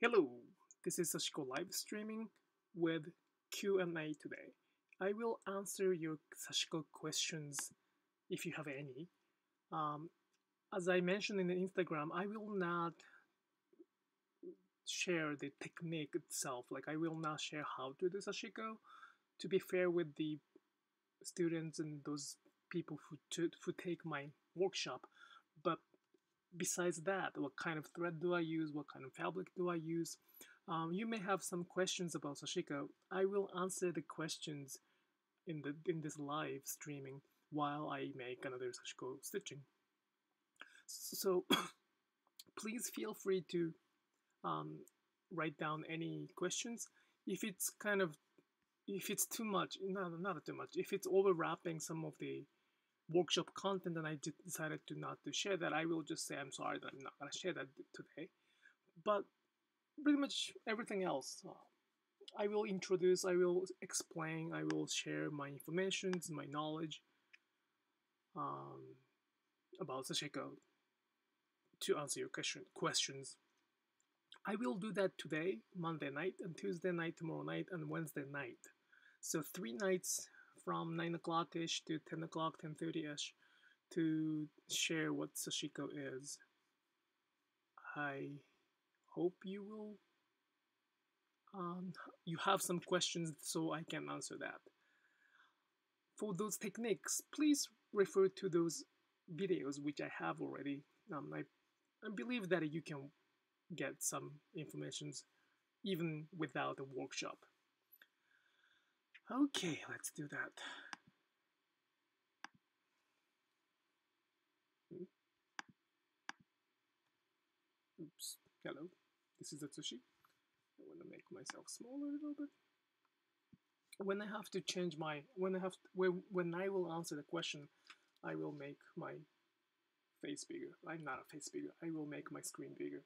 Hello, this is Sashiko live streaming with Q&A today. I will answer your Sashiko questions if you have any. As I mentioned in the Instagram, I will not share the technique itself. Like I will not share how to do Sashiko, to be fair with the students and those people who take my workshop. But besides that, what kind of thread do I use? What kind of fabric do I use? You may have some questions about Sashiko. I will answer the questions in this live streaming while I make another Sashiko stitching. So please feel free to write down any questions. If it's too much, not too much. If it's overlapping some of the workshop content and I decided not to share that, I will just say I'm sorry that I'm not going to share that today. But pretty much everything else, I will introduce, I will explain, I will share my information, my knowledge about Sashiko to answer your questions. I will do that today, Monday night, and Tuesday night, tomorrow night, and Wednesday night. So 3 nights from 9 o'clock-ish to 10 o'clock, 10:30-ish, to share what Sashiko is. I hope you will, you have some questions so I can answer that. For those techniques, please refer to those videos which I have already. I believe that you can get some information even without a workshop. Okay, let's do that. Oops, hello. This is Atsushi. I want to make myself smaller a little bit. When I have to change my, when I will answer the question, I will make my face bigger. I'm not a face bigger. I will make my screen bigger.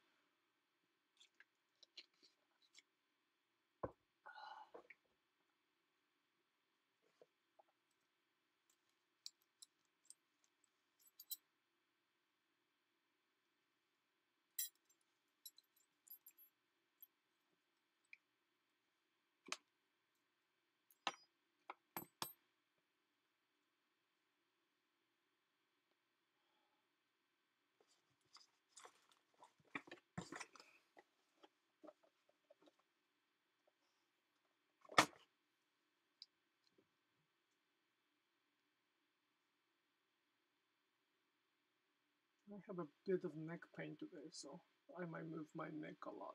I have a bit of neck pain today, so I might move my neck a lot.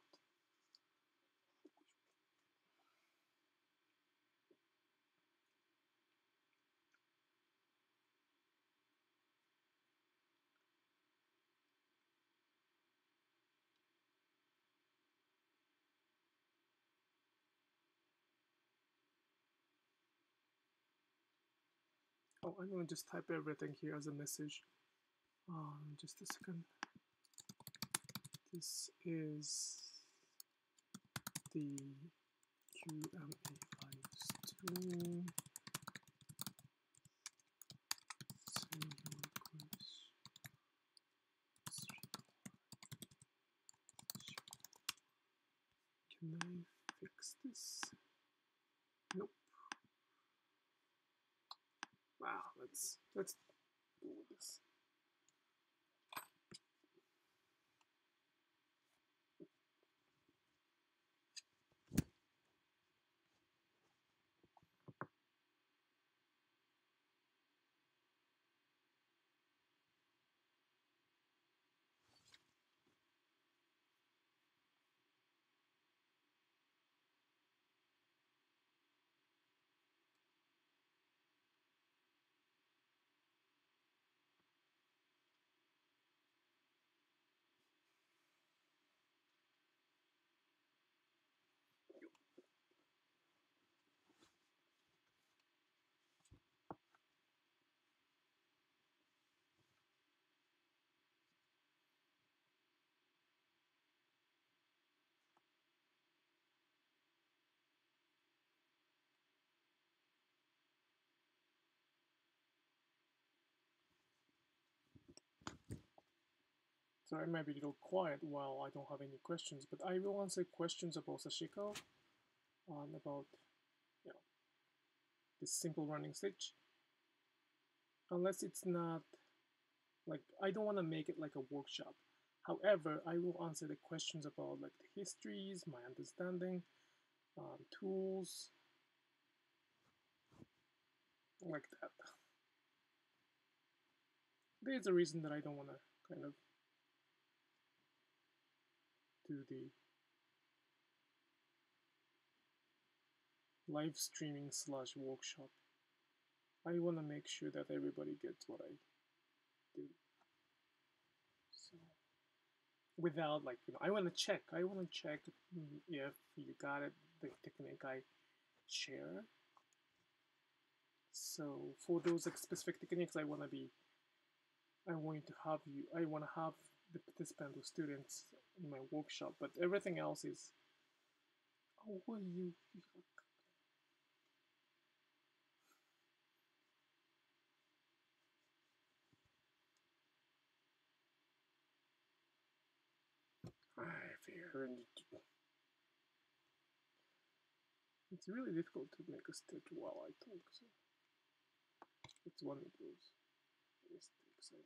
Oh, I'm going to just type everything here as a message. Just a second. This is the Q&A live stream. Can I fix this? Nope. Wow, let's do this. So I might be a little quiet while I don't have any questions, but I will answer questions about Sashiko and about, you know, this simple running stitch. Unless it's not, like, I don't want to make it like a workshop. However, I will answer the questions about like the histories, my understanding, tools, like that. There's a reason that I don't want to kind of do the live streaming / workshop. I want to make sure that everybody gets what I do. So without, like, you know, I want to check if you got it, the technique I share. So for those like, specific techniques, I want to have the participant or students in my workshop, but everything else is, oh, what do you, it's really difficult to make a stitch while I talk, so it's one of those mistakes I made.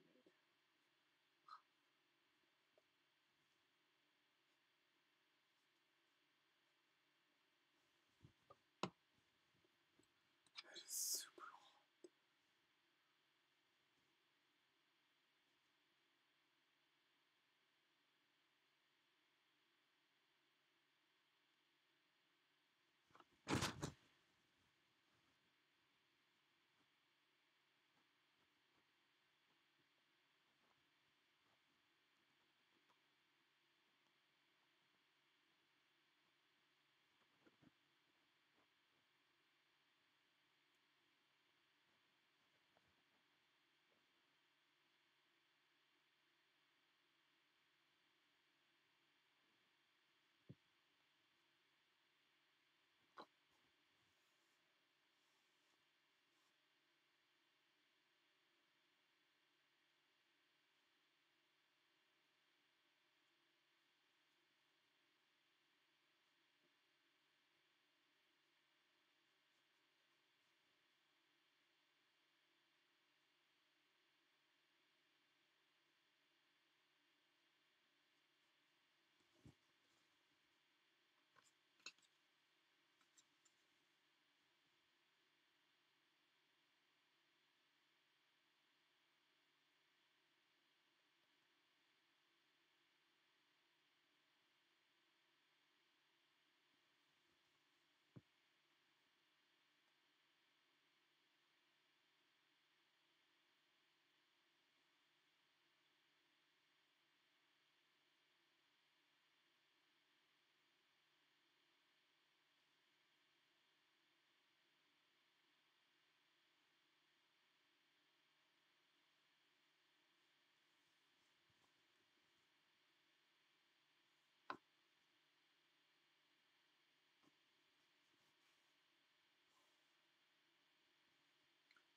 That is super hot.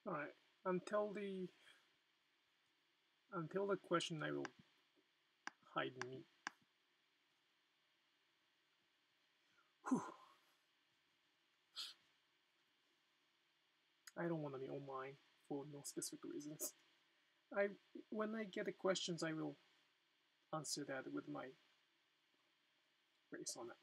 All right, until the question, I will hide me. Whew. I don't want to be online for no specific reasons. When I get the questions, I will answer that with my face on it.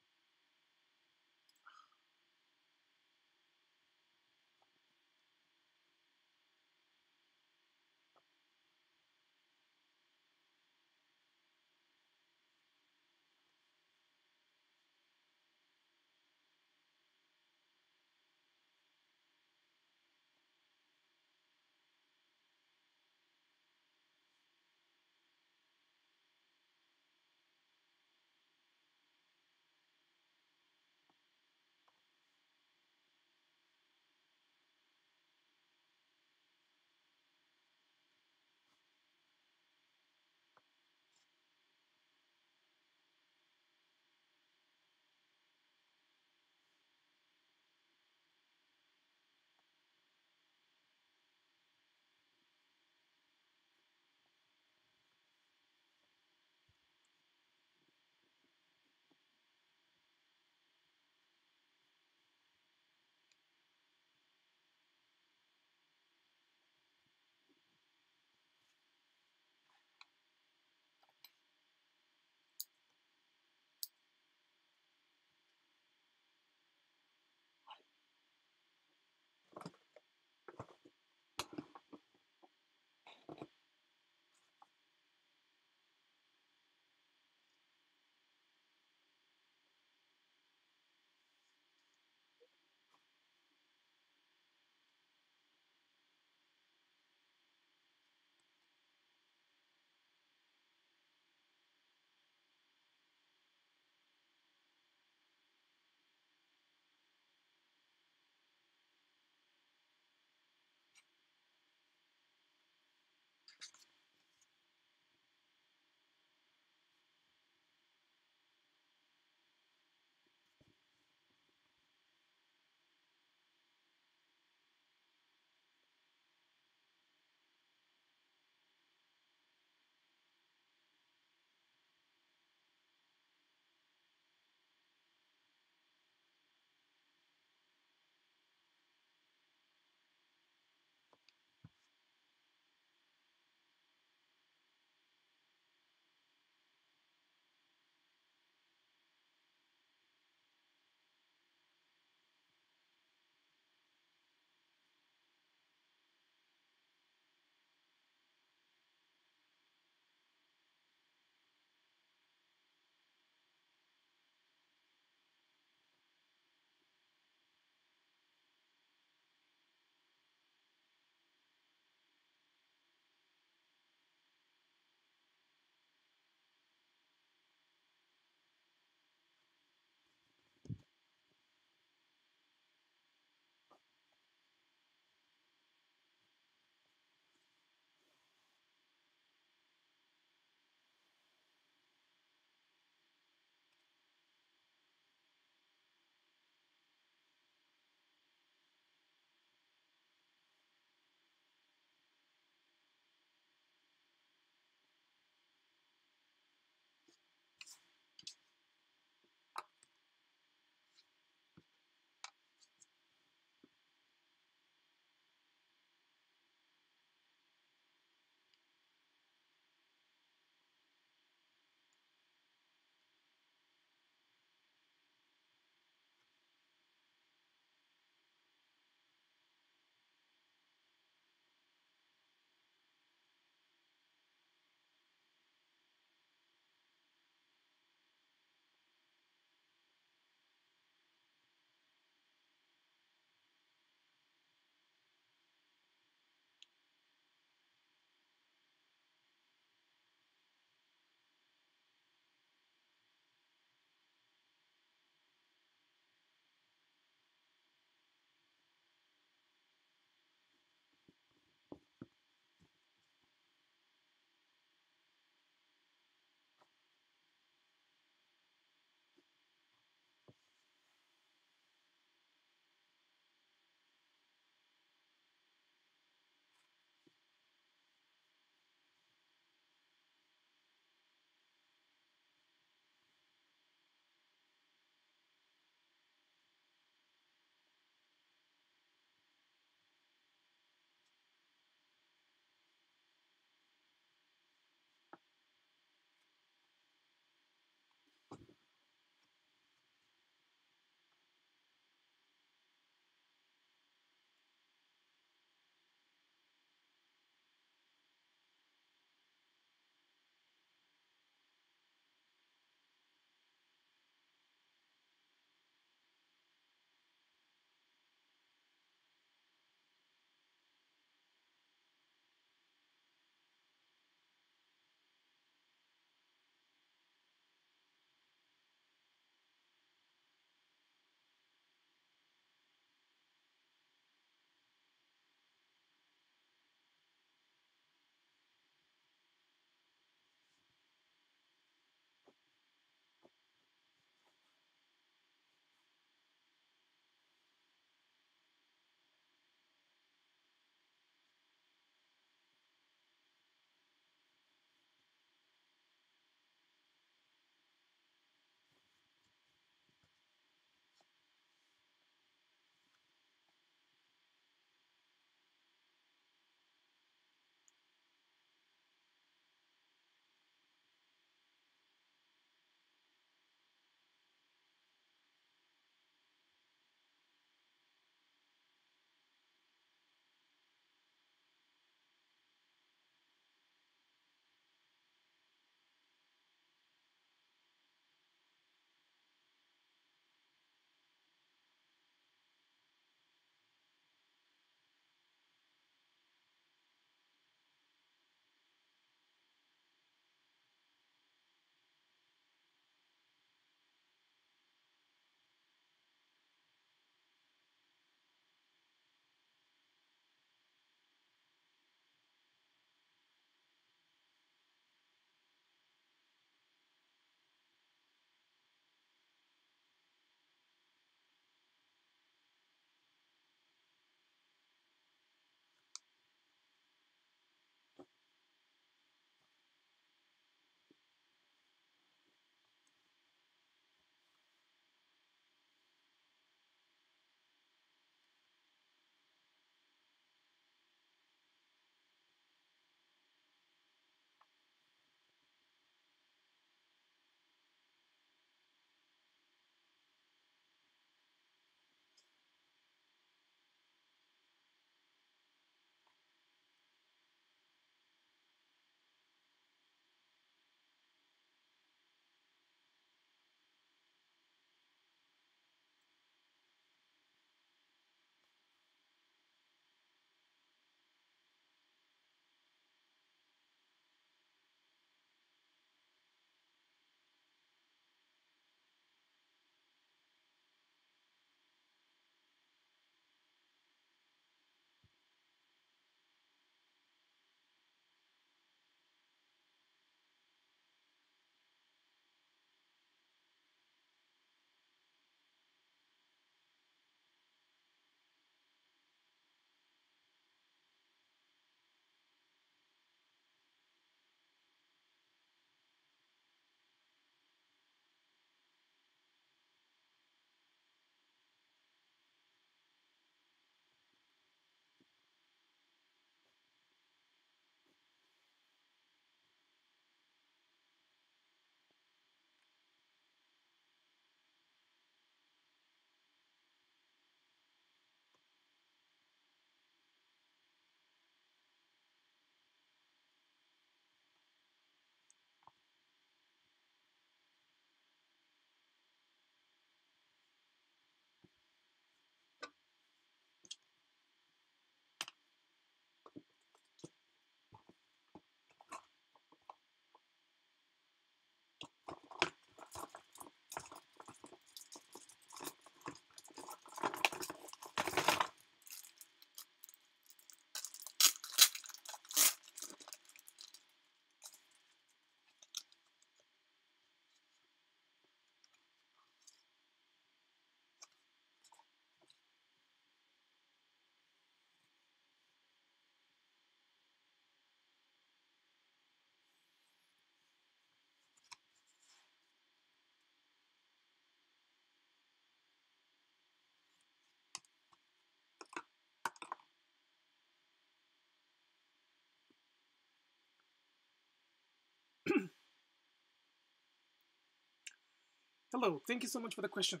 Hello, thank you so much for the question.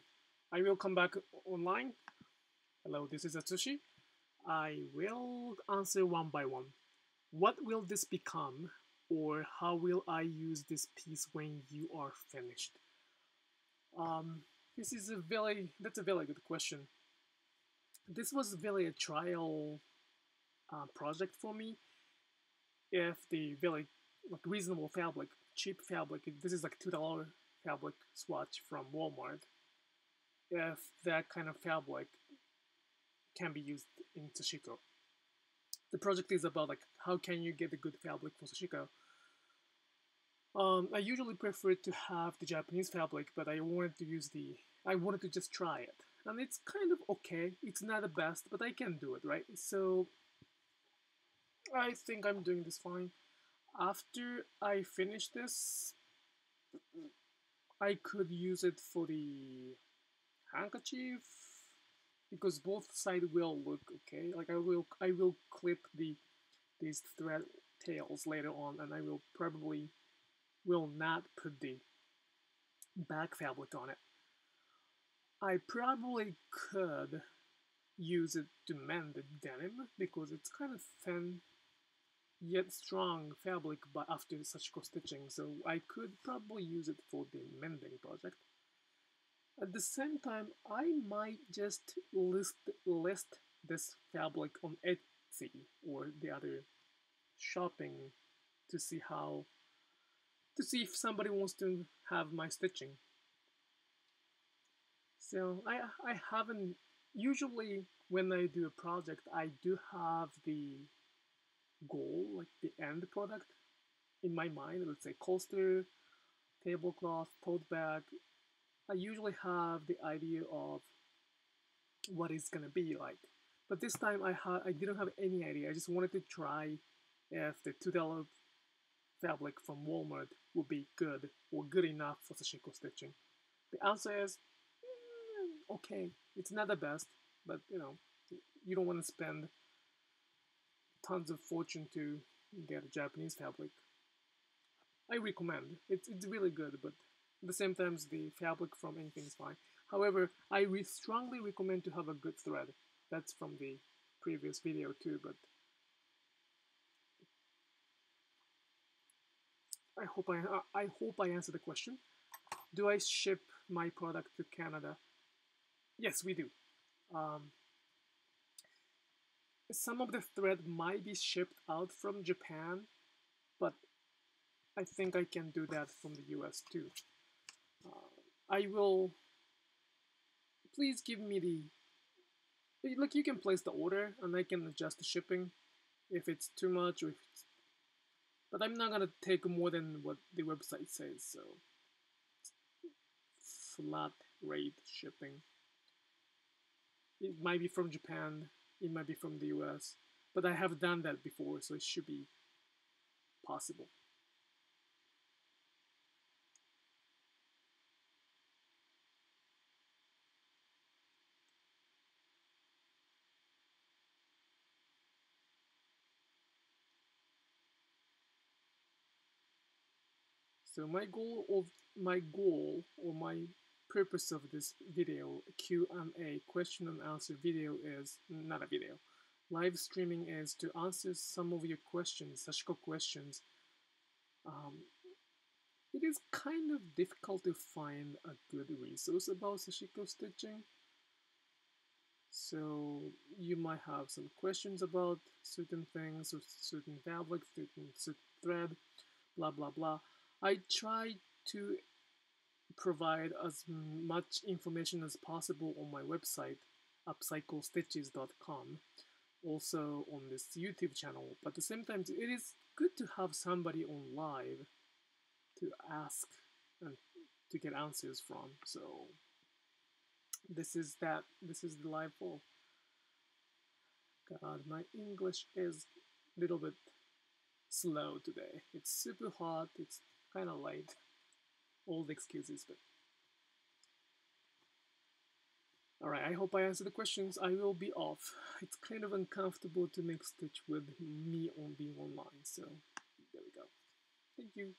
I will come back online. Hello, this is Atsushi. I will answer one by one. What will this become, or how will I use this piece when you are finished? This is a very good question. This was really a trial project for me. If the very like reasonable fabric, cheap fabric, this is like $2 fabric swatch from Walmart. If that kind of fabric can be used in Sashiko. The project is about like how can you get a good fabric for Sashiko. I usually prefer to have the Japanese fabric, but I wanted to use the, I wanted to just try it. And it's kind of okay, it's not the best, but I can do it, right? So I think I'm doing this fine. After I finish this, I could use it for the handkerchief because both sides will look okay. Like I will clip these thread tails later on, and I will probably will not put the back fabric on it. I probably could use it to mend the denim because it's kind of thin yet strong fabric, but after Sashiko stitching, so I could probably use it for the mending project. At the same time, I might just list this fabric on Etsy or the other shopping to see how, to see if somebody wants to have my stitching. So I haven't, usually when I do a project, I do have the goal, like the end product in my mind. Let's say coaster, tablecloth, tote bag. I usually have the idea of what it's gonna be like, but this time I didn't have any idea. I just wanted to try if the $2 fabric from Walmart would be good or good enough for Sashiko stitching. The answer is okay. It's not the best, but you know, you don't want to spend tons of fortune to get a Japanese fabric. I recommend. It's really good, but at the same time, the fabric from anything is fine. However, I strongly recommend to have a good thread. That's from the previous video too, but I hope I answered the question. Do I ship my product to Canada? Yes, we do. Some of the thread might be shipped out from Japan, but I think I can do that from the US too. I will, please give me the, look, you can place the order and I can adjust the shipping if it's too much or if it's, but I'm not gonna take more than what the website says, so flat rate shipping. It might be from Japan, it might be from the US, but I have done that before, so it should be possible. So my purpose of this video, Q&A, question and answer video, is not a video. Live streaming is to answer some of your questions, Sashiko questions. It is kind of difficult to find a good resource about Sashiko stitching. So you might have some questions about certain things, or certain fabric, certain thread, blah blah blah. I try to provide as much information as possible on my website, upcyclestitches.com, also on this YouTube channel, but at the same time, it is good to have somebody on live to ask and to get answers from, so this is the live poll. God, my English is a little bit slow today. It's super hot, it's kind of late. Old excuses, but alright, I hope I answered the questions. I will be off. It's kind of uncomfortable to make stitch with me on being online, so there we go. Thank you.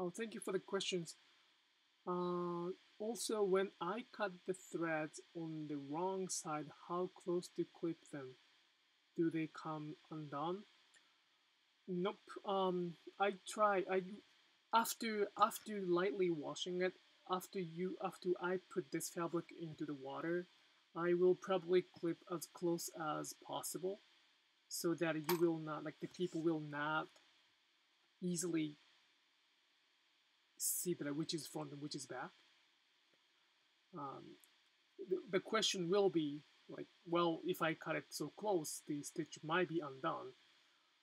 Oh, thank you for the questions. Also, when I cut the threads on the wrong side, how close to clip them? Do they come undone? Nope. I try. After lightly washing it, after I put this fabric into the water, I will probably clip as close as possible, so that you will not, like, the people will not easily see that which is front and which is back. The question will be like, well, if I cut it so close, the stitch might be undone.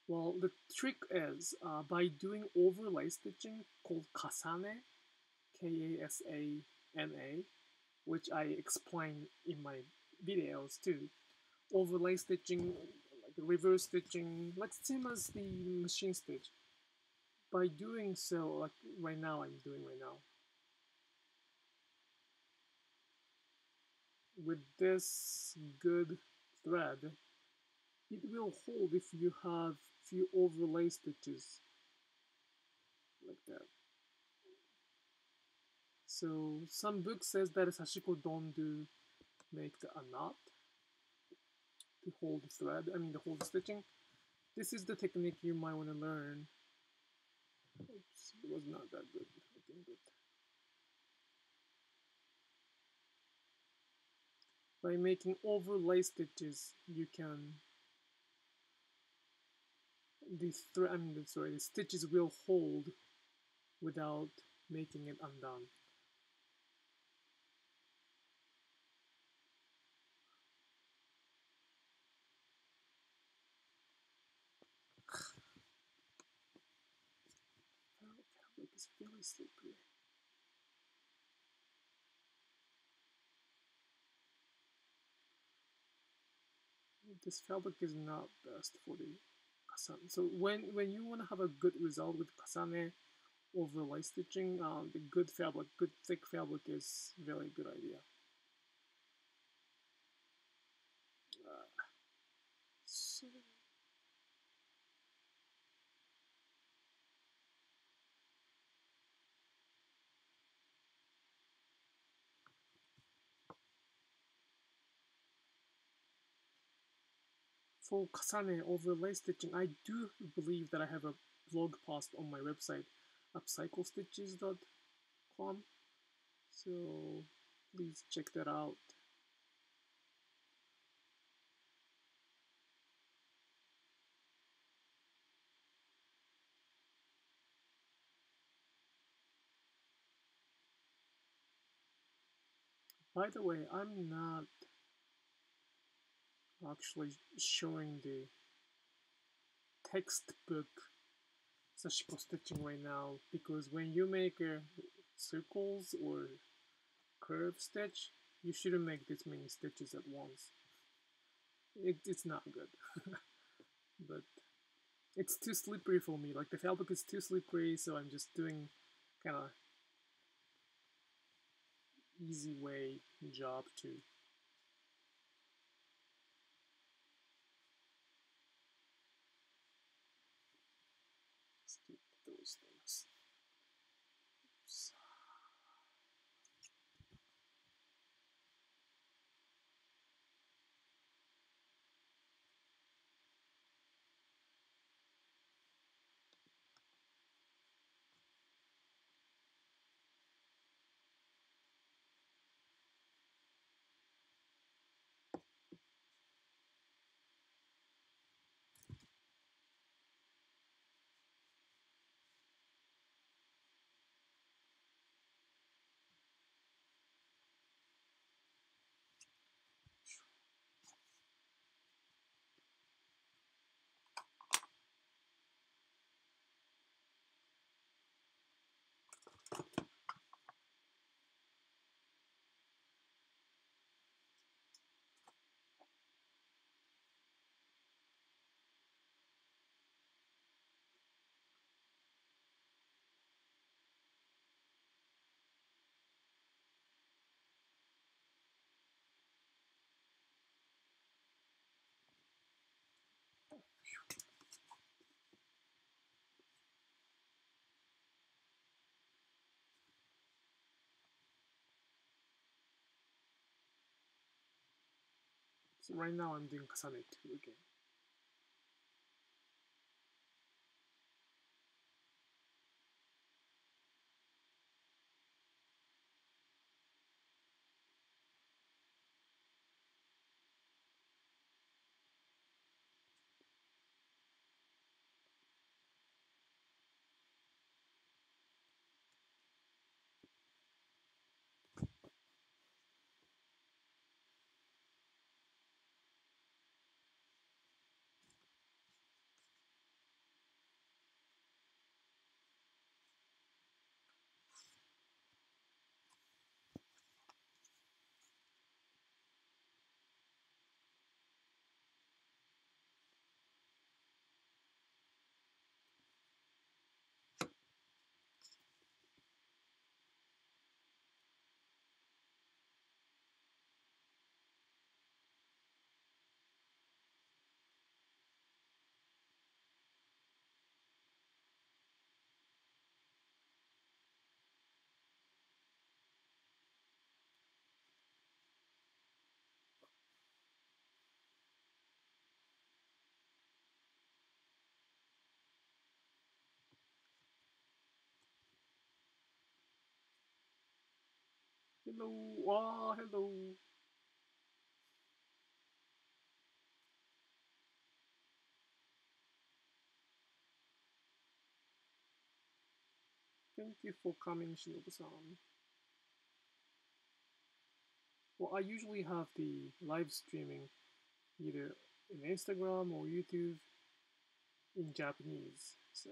Well, the trick is by doing overlay stitching called kasane, K-A-S-A-N-A, which I explain in my videos too. Overlay stitching, like reverse stitching, like same as the machine stitch. By doing so, like right now, I'm doing right now. With this good thread, it will hold if you have few overlay stitches like that. So some book says that Sashiko don't do make the knot to hold the thread, I mean to hold the stitching. This is the technique you might want to learn. Oops, it was not that good. I think that by making overlay stitches, you can the stitches will hold without making it undone. It's really slippery. This fabric is not best for the kasane. So when you want to have a good result with kasane overlay stitching, the good fabric, good thick fabric is very good idea. So for kasane overlay stitching, I do believe that I have a blog post on my website, upcyclestitches.com. So please check that out. By the way, I'm not actually showing the textbook Sashiko stitching right now, because when you make a circles or curve stitch, you shouldn't make this many stitches at once. It's not good. But it's too slippery for me, like the fabric is too slippery, so I'm just doing kind of easy way job to those things. Oops. So right now I'm doing Kasane 2 again. Hello, ah, hello. Thank you for coming, Shinobu-san. Well, I usually have the live streaming either in Instagram or YouTube in Japanese, so.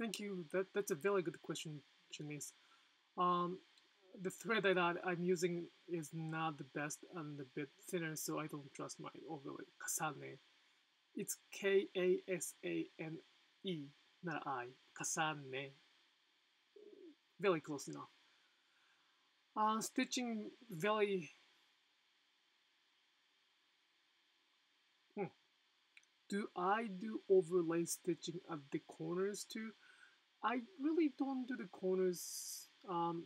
Thank you. That's a very good question, Janice. The thread that I'm using is not the best and a bit thinner, so I don't trust my overlay. Kasane. It's K-A-S-A-N-E, not I. Kasane. Very close enough. Stitching very... Do I do overlay stitching at the corners too? I really don't do the corners.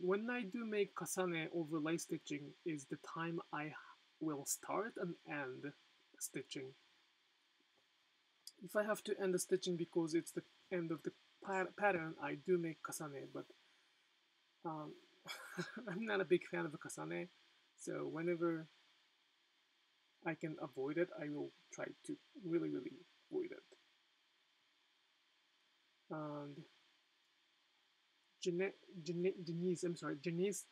When I do make Kasane, overlay stitching is the time I will start and end stitching. If I have to end the stitching because it's the end of the pattern, I do make Kasane, but I'm not a big fan of a Kasane, so whenever I can avoid it, I will try to really avoid it. And Denise, I'm sorry, Janice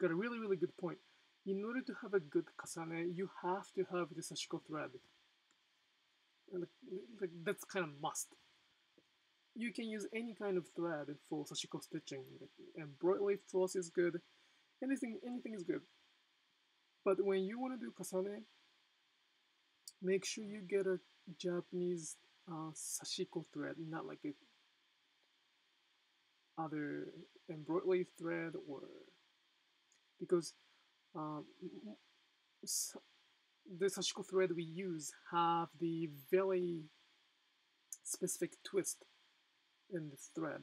got a really good point. In order to have a good Kasane, you have to have the Sashiko thread. And that's kind of must. You can use any kind of thread for Sashiko stitching. And broadleaf floss is good. Anything is good. But when you want to do Kasane, make sure you get a Japanese Sashiko thread, not like a other embroidery thread, or because the Sashiko thread we use have the very specific twist in the thread,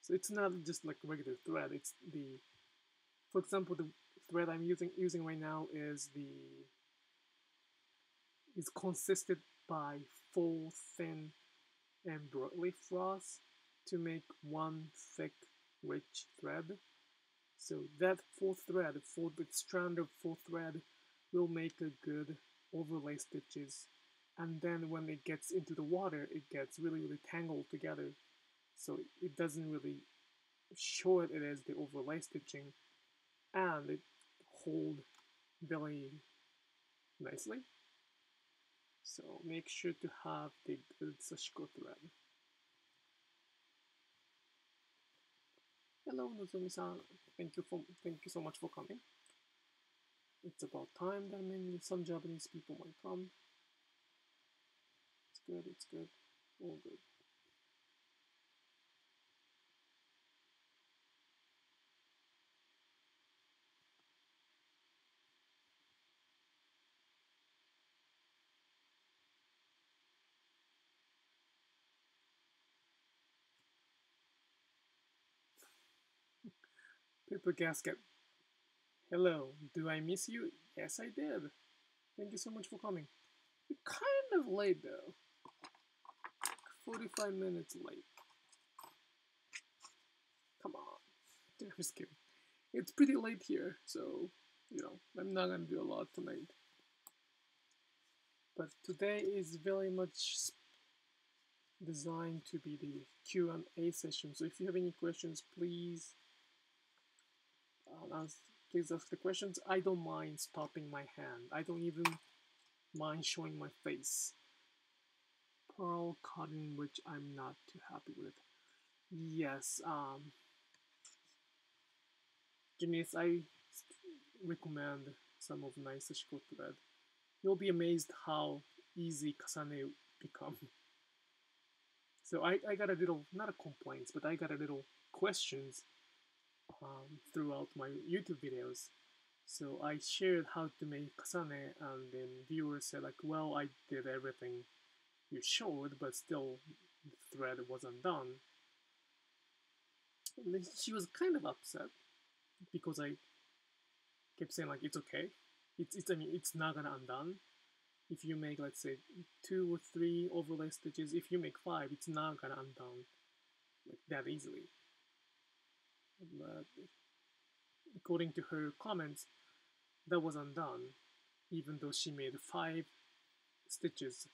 so it's not just like regular thread. It's the, for example, the thread I'm using right now is consisted by 4 thin embroidery floss to make 1 thick rich thread. So that 4 thread, the strand of 4 thread will make a good overlay stitches, and then when it gets into the water, it gets really tangled together, so it doesn't really show it as the overlay stitching, and it holds very nicely. So make sure to have the good Sashiko thread. Hello, Nazumi-san. Thank you so much for coming. It's about time that some Japanese people might come. It's good. All good. Paper Gasket. Hello, do I miss you? Yes, I did. Thank you so much for coming. You're kind of late though. 45 minutes late. Come on. I'm just kidding. It's pretty late here, so, you know, I'm not gonna do a lot tonight. But today is very much designed to be the Q&A session, so if you have any questions, please ask the questions. I don't mind stopping my hand. I don't even mind showing my face. Pearl cotton, which I'm not too happy with. Yes, Janice, I recommend some of my Sashiko thread. You'll be amazed how easy Kasane become. So I got a little, not a complaints, but I got a little questions throughout my YouTube videos. So I shared how to make Kasane, and then viewers said like, well, I did everything you showed, but still the thread wasn't done. And then she was kind of upset because I kept saying like, it's okay. I mean, it's not gonna undone. If you make, let's say, 2 or 3 overlay stitches, if you make 5, it's not gonna undone like that easily. But according to her comments, that was undone, even though she made 5 stitches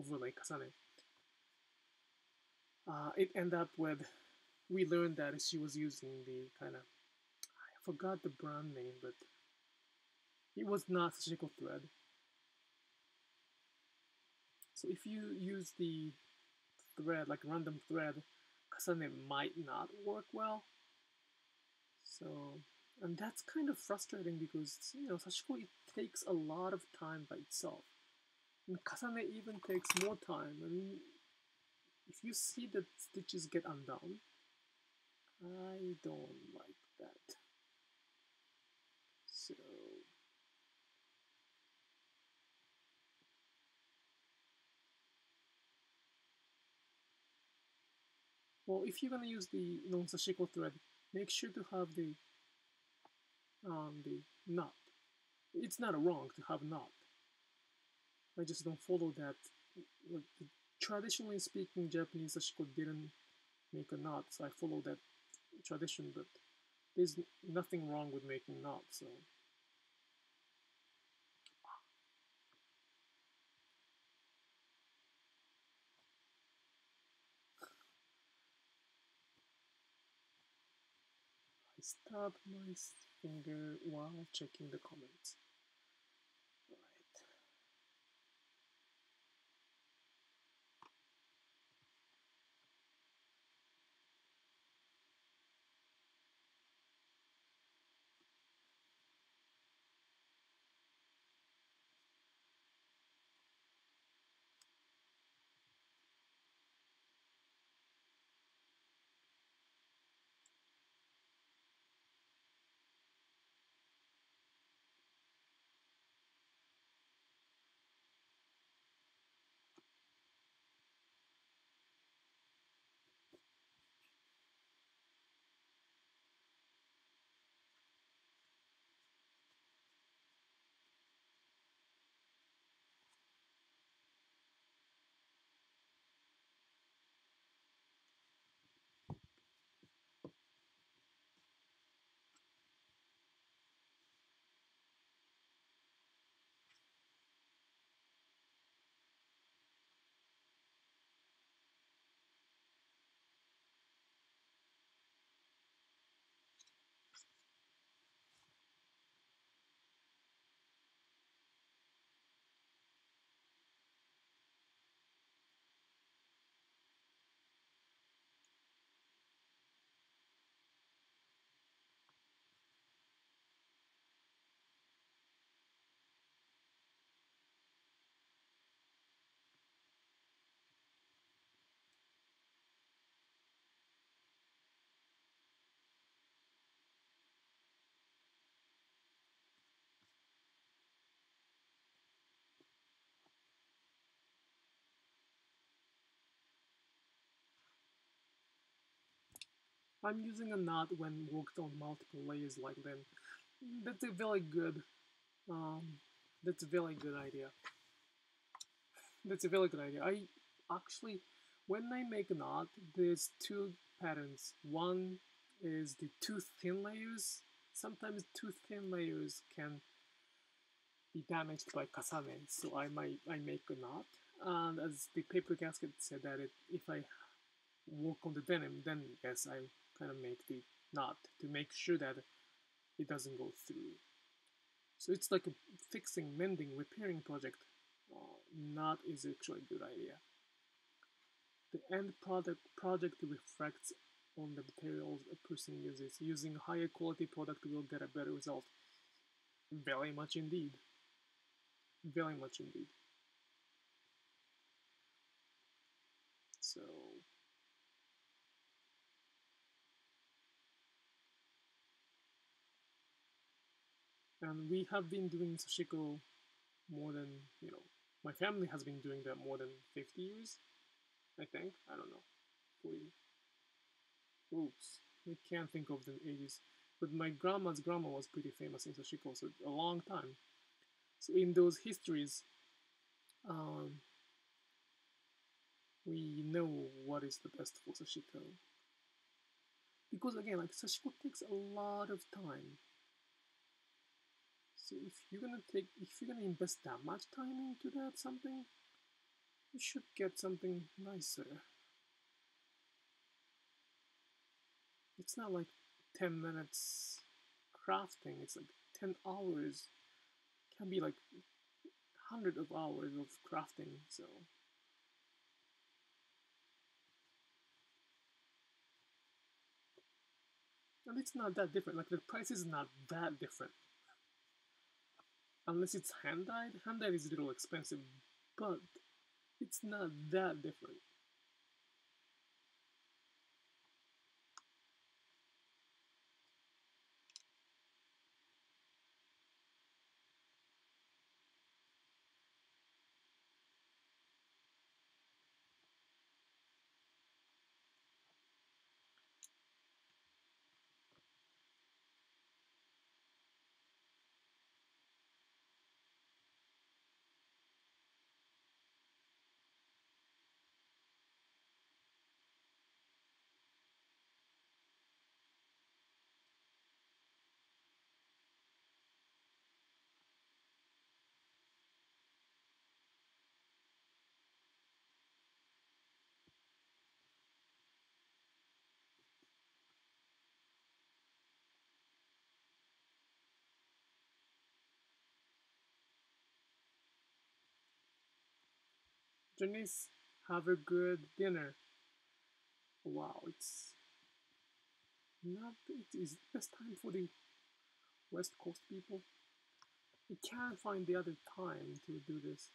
overlay Kasane. It ended up with, we learned that she was using the kind of, I forgot the brand name, but it was not Sashiko thread. So if you use the thread, like random thread, Kasane might not work well. So, and that's kind of frustrating because, you know, Sashiko, it takes a lot of time by itself. And Kasane even takes more time. And if you see that stitches get undone, I don't like that. So, well, if you're gonna use the non-Sashiko thread, make sure to have the knot. It's not wrong to have knot. I just don't follow that. Traditionally speaking, Japanese Sashiko didn't make a knot, so I follow that tradition, but there's nothing wrong with making knots, so. Stab my finger while checking the comments. Right. I'm using a knot when worked on multiple layers like that. That's a very good idea. That's a very good idea. I actually, when I make a knot, there's two patterns. One is the two thin layers. Sometimes two thin layers can be damaged by kasane, so I make a knot. And as the paper gasket said that if I work on the denim, then yes, I kind of make the knot to make sure that it doesn't go through. So it's like a fixing, mending, repairing project. Knot is actually a good idea. The end project reflects on the materials a person uses. Using higher quality product will get a better result. Very much indeed. Very much indeed. So and we have been doing Sashiko more than, you know, my family has been doing that more than 50 years, I think. I don't know. 40. Oops, I can't think of the ages. But my grandma's grandma was pretty famous in Sashiko, so a long time. So in those histories, we know what is the best for Sashiko. Because again, like Sashiko takes a lot of time. So if you're gonna invest that much time into that something, you should get something nicer. It's not like 10 minutes crafting, it's like 10 hours. It can be like hundreds of hours of crafting, so. And it's not that different, like the price is not that different. Unless it's hand-dyed. Hand-dyed is a little expensive, but it's not that different. Janice, have a good dinner. Wow, it's not, it is the best time for the West Coast people. We can't find the other time to do this.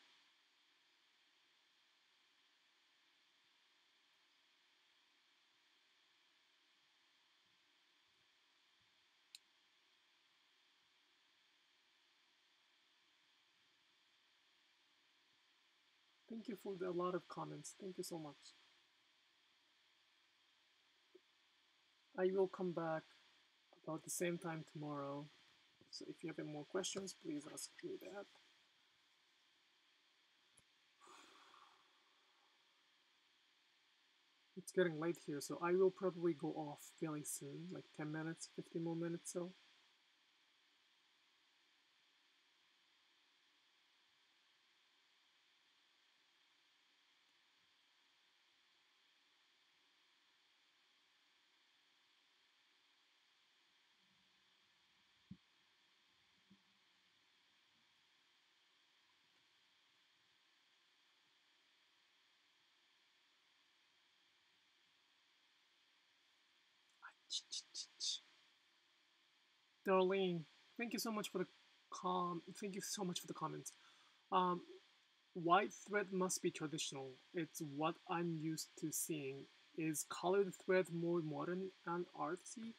Thank you for a lot of comments. Thank you so much. I will come back about the same time tomorrow. So if you have any more questions, please ask me that. It's getting late here, so I will probably go off fairly soon, like 10 minutes, 15 more minutes so. Darlene, thank you so much for the comments. White thread must be traditional. It's what I'm used to seeing. Is colored thread more modern and artsy?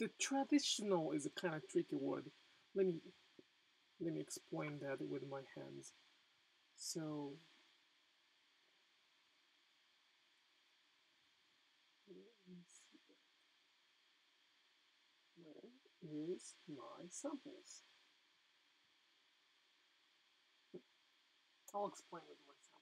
The traditional is a kind of tricky word. Let me explain that with my hands. So Let me see. Where is my samples? I'll explain with my samples.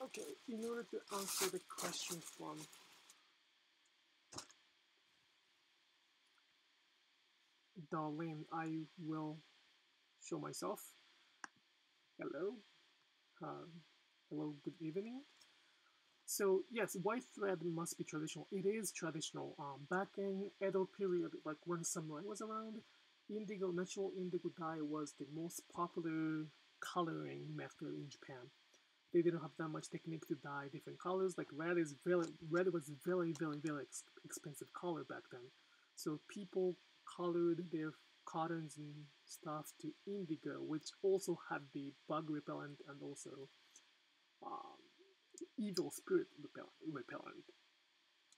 Okay, in order to answer the question from Darlene, I will show myself. Hello. Hello, good evening. So yes, white thread must be traditional. It is traditional. Back in Edo period, like when samurai was around, indigo, natural indigo dye was the most popular coloring method in Japan. They didn't have that much technique to dye different colors. Like red was very, very, very expensive color back then. So people colored their cottons and stuff to indigo, which also had the bug repellent and also evil spirit repellent.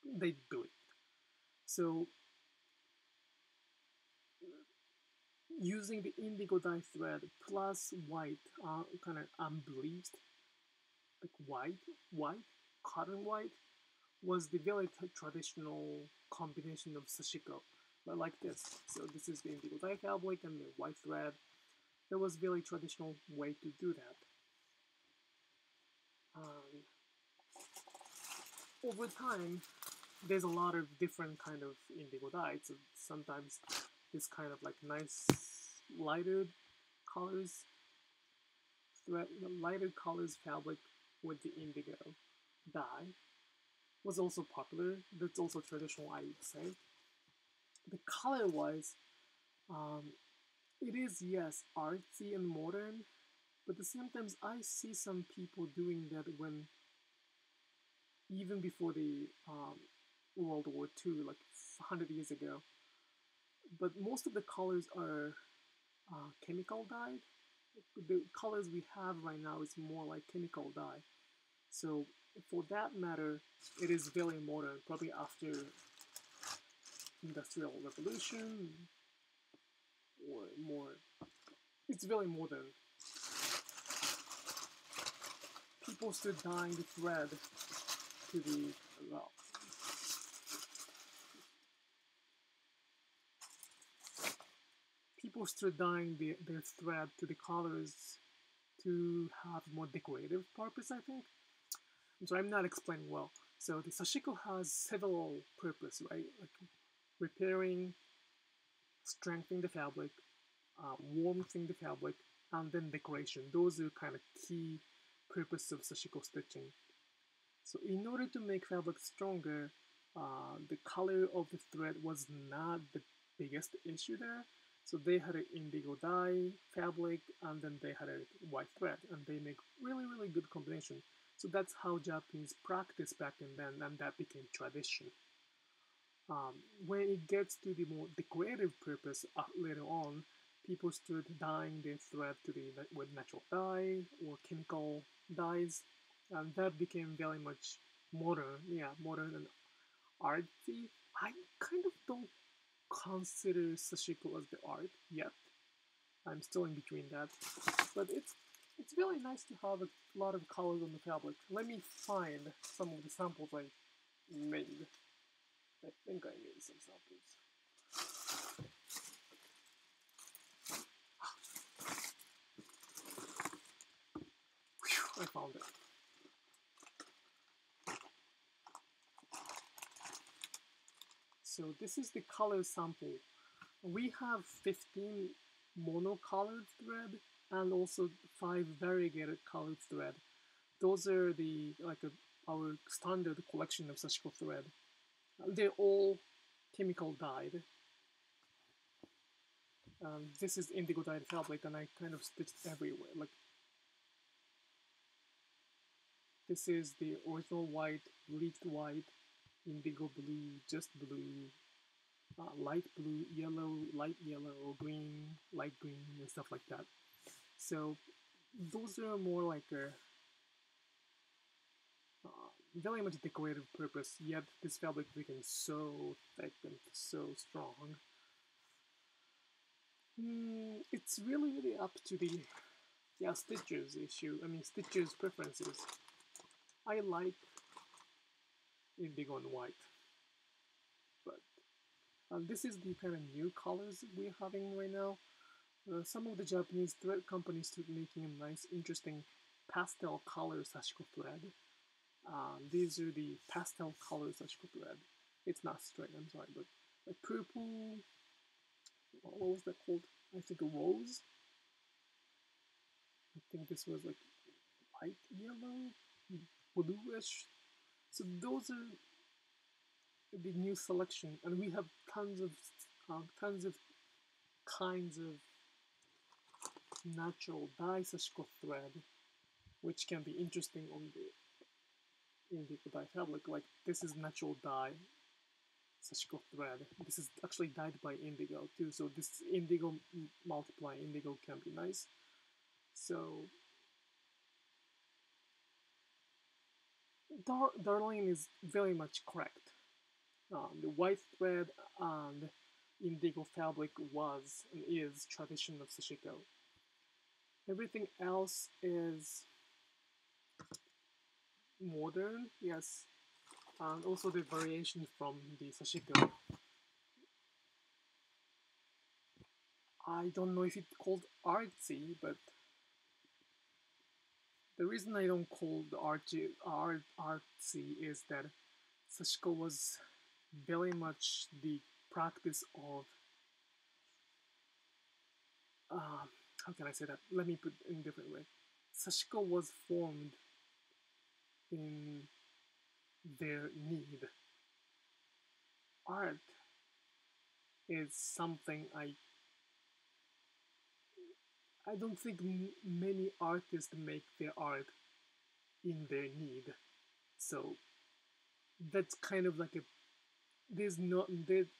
They do it. So using the indigo dye thread plus white, kind of unbleached, like cotton white, was the very traditional combination of Sashiko, but like this. So this is the indigo dye fabric and the white thread. There was very traditional way to do that. Over time, there's a lot of different kind of indigo dye. So sometimes this kind of like nice lighter colors, fabric with the indigo dye was also popular. That's also traditional, I would say. The color-wise, it is, yes, artsy and modern, but at the same time, I see some people doing that when, even before the World War II, like 100 years ago. But most of the colors are chemical dyed. The colors we have right now is more like chemical dye. So for that matter, it is very modern, probably after Industrial Revolution or more. It's very modern. People still dyeing the thread to the, well, people still dyeing their thread to the colors to have more decorative purpose, I think. So I'm not explaining well. So the Sashiko has several purposes, right? Like repairing, strengthening the fabric, warming the fabric, and then decoration. Those are kind of key purposes of Sashiko stitching. So in order to make fabric stronger, the color of the thread was not the biggest issue there. So they had an indigo dye fabric, and then they had a white thread, and they make really, really good combination. So that's how Japanese practiced back then, and that became tradition. When it gets to the more decorative purpose later on, people started dyeing their thread to the with natural dye or chemical dyes, and that became very much modern, yeah, modern and artsy. I kind of don't consider Sashiko as the art yet. I'm still in between that, but it's really nice to have a lot of colors on the fabric. Let me find some of the samples I made. I think I made some samples. Whew, I found it. So this is the color sample. We have 15 monocolored thread and also 5 variegated colored thread. Those are the our standard collection of Sashiko thread. They're all chemical dyed. This is indigo dyed fabric, and I kind of stitched everywhere. Like, this is the original white, bleached white, indigo blue, just blue, light blue, yellow, light yellow, green, light green, and stuff like that. So those are more like a very much decorative purpose, yet this fabric became so thick and so strong. It's really, really up to the stitchers issue. I mean, stitchers' preferences. I like indigo and white, but this is the kind of new colors we're having right now. Some of the Japanese thread companies started making a nice, interesting pastel color Sashiko thread. These are the pastel color Sashiko thread. It's not straight, I'm sorry, but a purple, what was that called? I think a rose. I think this was like light yellow, bluish. So those are the new selection, and we have tons of kinds of natural dye Sashiko thread, which can be interesting on the indigo dye fabric. Like, this is natural dye Sashiko thread. This is actually dyed by indigo too, so this indigo multiply indigo can be nice. So Darlene is very much correct. The white thread and indigo fabric was and is tradition of Sashiko. Everything else is modern, yes, and also the variation from the Sashiko. I don't know if it's called artsy, but the reason I don't call the artsy is that Sashiko was very much the practice of, how can I say that? Let me put it in a different way. Sashiko was formed in their need. Art is something I don't think many artists make their art in their need. So that's kind of like a,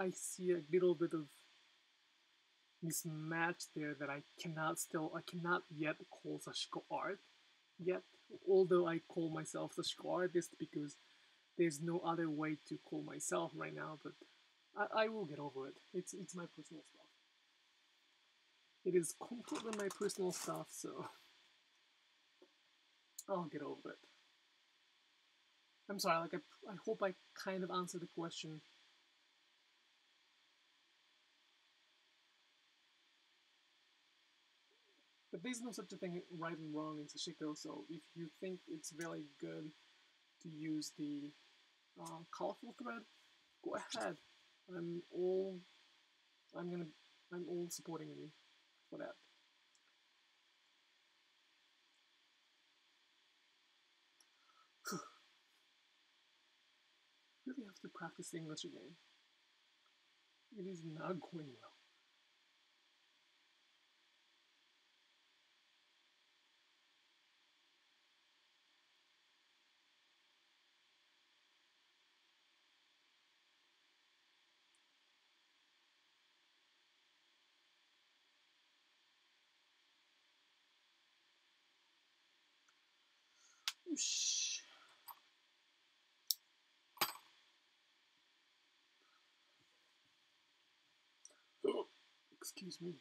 I see a little bit of mismatch there that I cannot yet call Sashiko art yet, although I call myself Sashiko artist because there's no other way to call myself right now, but I will get over it. It's my personal stuff. It is completely my personal stuff, so I'll get over it. I'm sorry, like I hope I kind of answered the question. But there's no such a thing right and wrong in Sashiko, so if you think it's really good to use the colorful thread, go ahead. I'm all supporting you for that. Really have to practice English again. It is not going well. Oh, excuse me.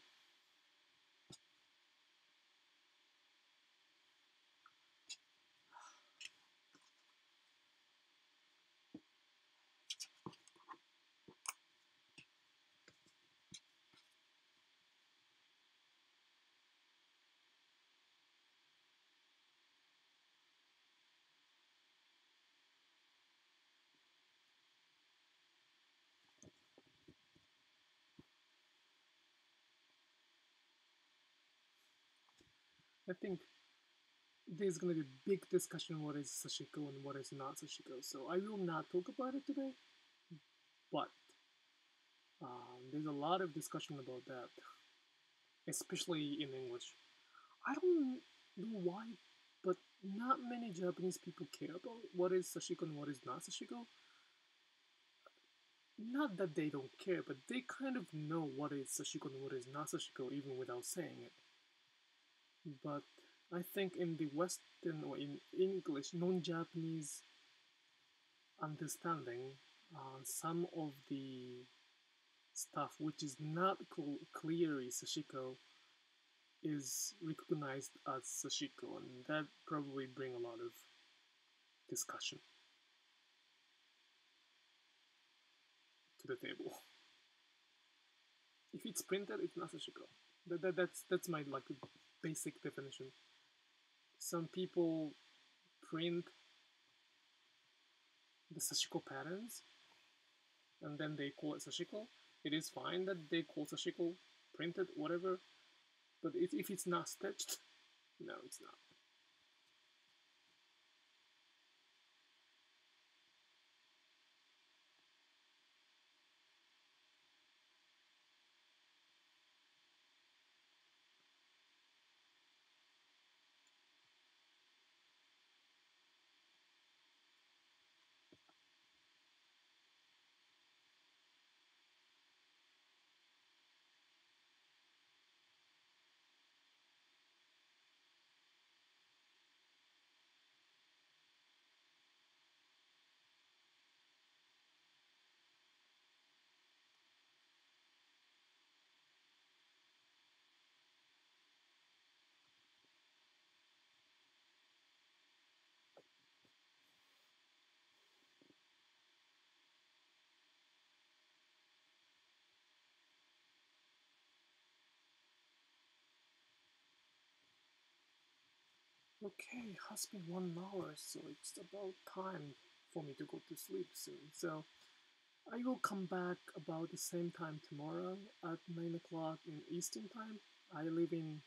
I think there's going to be a big discussion what is Sashiko and what is not Sashiko, so I will not talk about it today, but and there's a lot of discussion about that, especially in English. I don't know why, but not many Japanese people care about what is Sashiko and what is not Sashiko. Not that they don't care, but they kind of know what is Sashiko and what is not Sashiko, even without saying it. But I think in the Western, or in English, non-Japanese understanding, some of the stuff which is not clearly Sashiko is recognized as Sashiko, and that probably brings a lot of discussion to the table. If it's printed, it's not Sashiko. That's my like basic definition. Some people print the Sashiko patterns and then they call it Sashiko. It is fine that they call Sashiko printed, whatever, but if it's not stitched, no, it's not. Okay, it has been 1 hour, so it's about time for me to go to sleep soon. So I will come back about the same time tomorrow at 9 o'clock in Eastern Time. I live in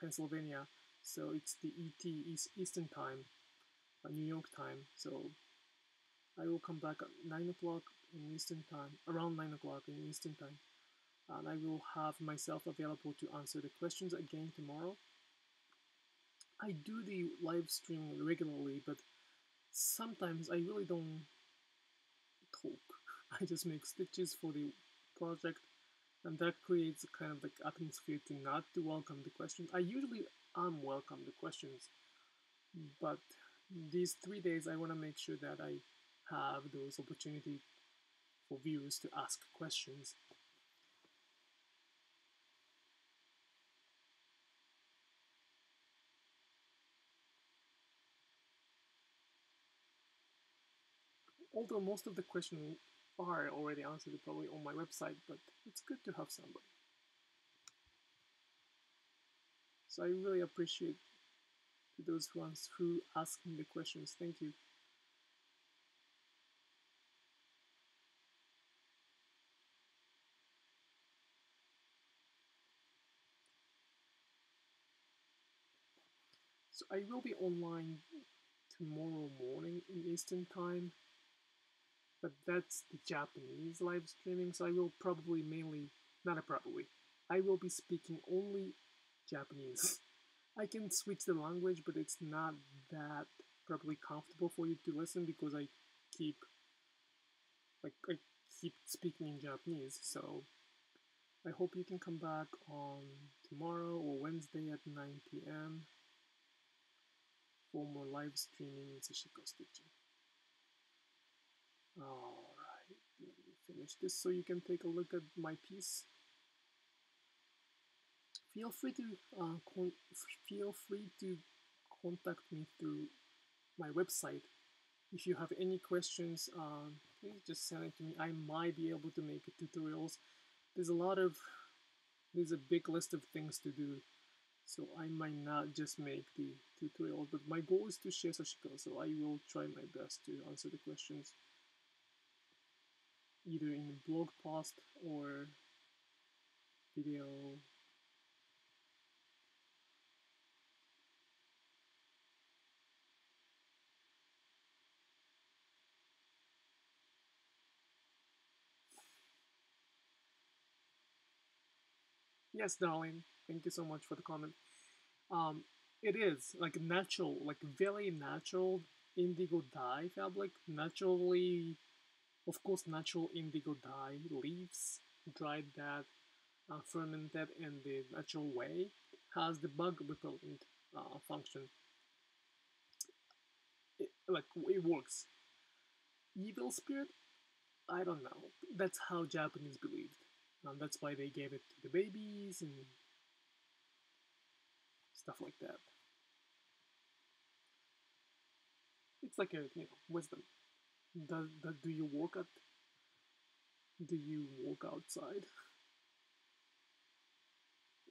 Pennsylvania, so it's the ET, Eastern Time, New York Time. So I will come back at 9 o'clock in Eastern Time, around 9 o'clock in Eastern Time. And I will have myself available to answer the questions again tomorrow. I do the live stream regularly, but sometimes I really don't talk. I just make stitches for the project, and that creates a kind of like atmosphere to not to welcome the questions. I usually unwelcome the questions, but these 3 days I want to make sure that I have those opportunity for viewers to ask questions. Although most of the questions are already answered probably on my website, but it's good to have somebody. So I really appreciate those ones who ask me the questions. Thank you. So I will be online tomorrow morning in Eastern Time. But that's the Japanese live streaming, so I will probably mainly, I will be speaking only Japanese. I can switch the language, but it's not that probably comfortable for you to listen because I keep, I keep speaking in Japanese. So I hope you can come back on tomorrow or Wednesday at 9 p.m. for more live streaming in Sashiko Stitching. Alright, let me finish this so you can take a look at my piece. Feel free to contact me through my website. If you have any questions, please just send it to me. I might be able to make tutorials. There's a big list of things to do, so I might not just make the tutorial. But my goal is to share Sashiko, so I will try my best to answer the questions, either in a blog post or video. Yes, Darlene, thank you so much for the comment. It is like natural, like very natural indigo dye fabric, naturally, of course, natural indigo dye leaves, dried that, fermented in the natural way, has the bug repellent function. It works. Evil spirit? I don't know. That's how Japanese believed. And that's why they gave it to the babies and stuff like that. It's like a, you know, wisdom. Do you walk outside?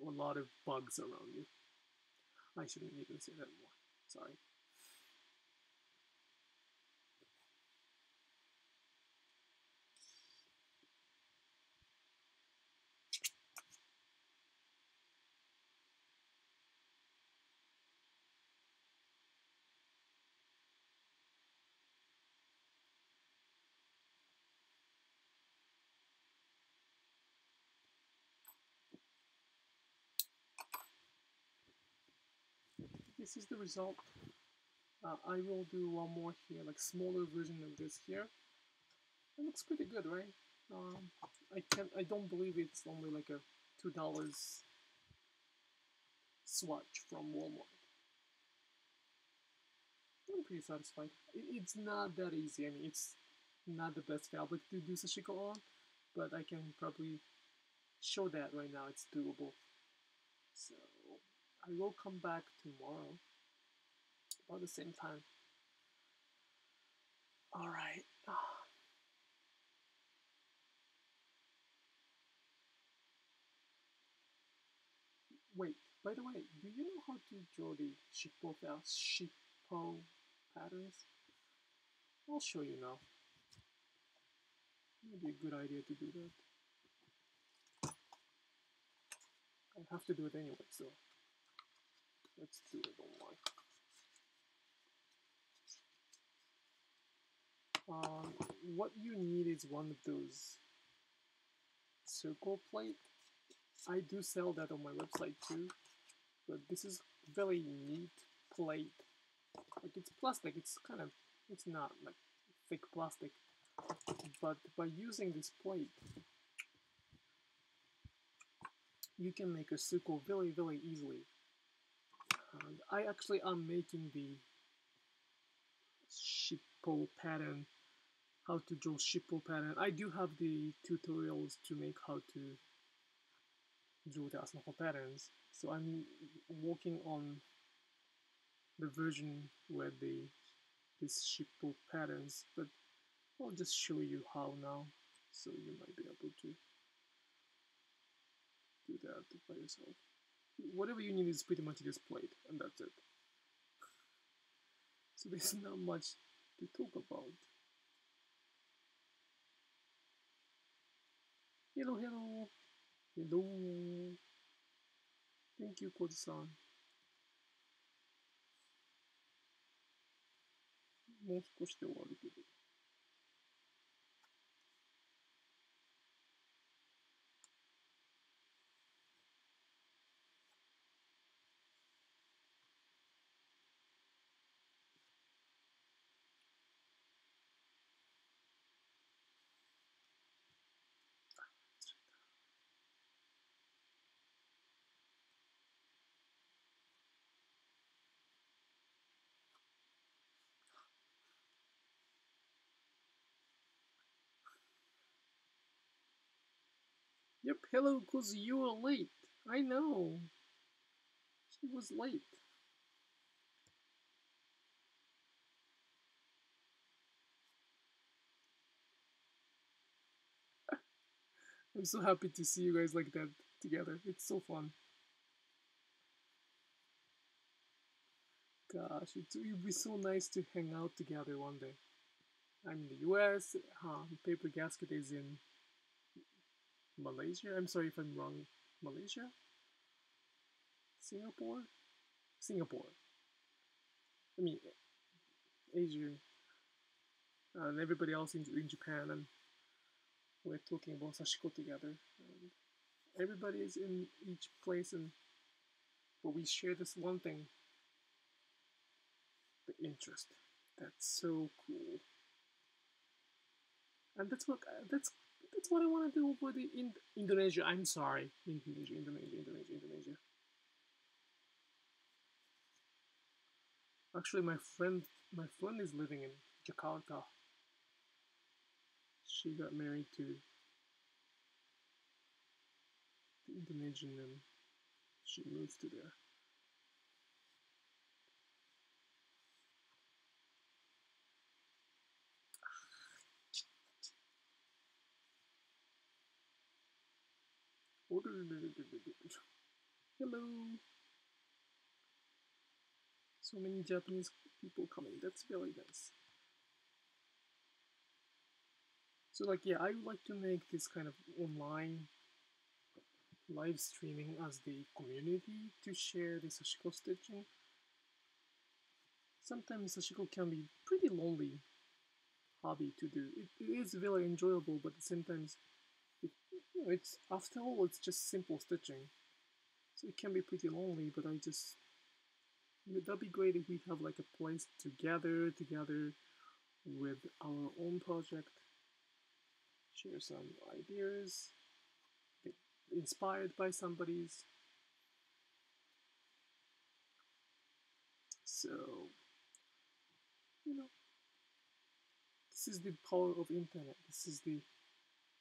A lot of bugs around you. I shouldn't even say that more. Sorry. This is the result. I will do one more here, like smaller version of this here. It looks pretty good, right? I don't believe it's only like a $2 swatch from Walmart. I'm pretty satisfied. It's not that easy. I mean, it's not the best fabric to do Sashiko on, but I can probably show that right now. It's doable. So I will come back tomorrow about the same time. All right. Wait, by the way, do you know how to draw the shippo patterns? I'll show you now. It would be a good idea to do that. I have to do it anyway, so let's do it online. What you need is one of those circle plate. I do sell that on my website too, but this is very neat plate. Like it's plastic, it's kind of, it's not like thick plastic, but by using this plate, you can make a circle very, very easily. And I actually am making the shippo pattern, how to draw shippo pattern. I do have the tutorials to make how to draw the asanoha patterns. So I'm working on the version where these shippo patterns, but I'll just show you how now, so you might be able to do that by yourself. Whatever you need is pretty much this plate, and that's it. So there's not much to talk about. Hello, hello. Hello. Thank you, Koji-san. Yep, hello, cause you were late. I know. She was late. I'm so happy to see you guys like that together. It's so fun. Gosh, it would be so nice to hang out together one day. I'm in the US, Paper Gasket is in Malaysia? I'm sorry if I'm wrong. Malaysia? Singapore? Singapore. I mean, Asia. And everybody else in Japan, and we're talking about Sashiko together. And everybody is in each place, and but we share this one thing, the interest. That's so cool. And that's what I want to do for the Indonesia. I'm sorry, Indonesia. Actually, my friend is living in Jakarta. She got married to the Indonesian, and she moved to there. Hello. So many Japanese people coming. That's really nice. So like, yeah, I would like to make this kind of online live streaming as the community to share the Sashiko stitching. Sometimes Sashiko can be pretty lonely hobby to do. It is really enjoyable, but sometimes it's, after all, it's just simple stitching, so it can be pretty lonely. But I just, that'd be great if we have like a place to gather together with our own project, share some ideas, get inspired by somebody's. So, you know, this is the power of internet. This is the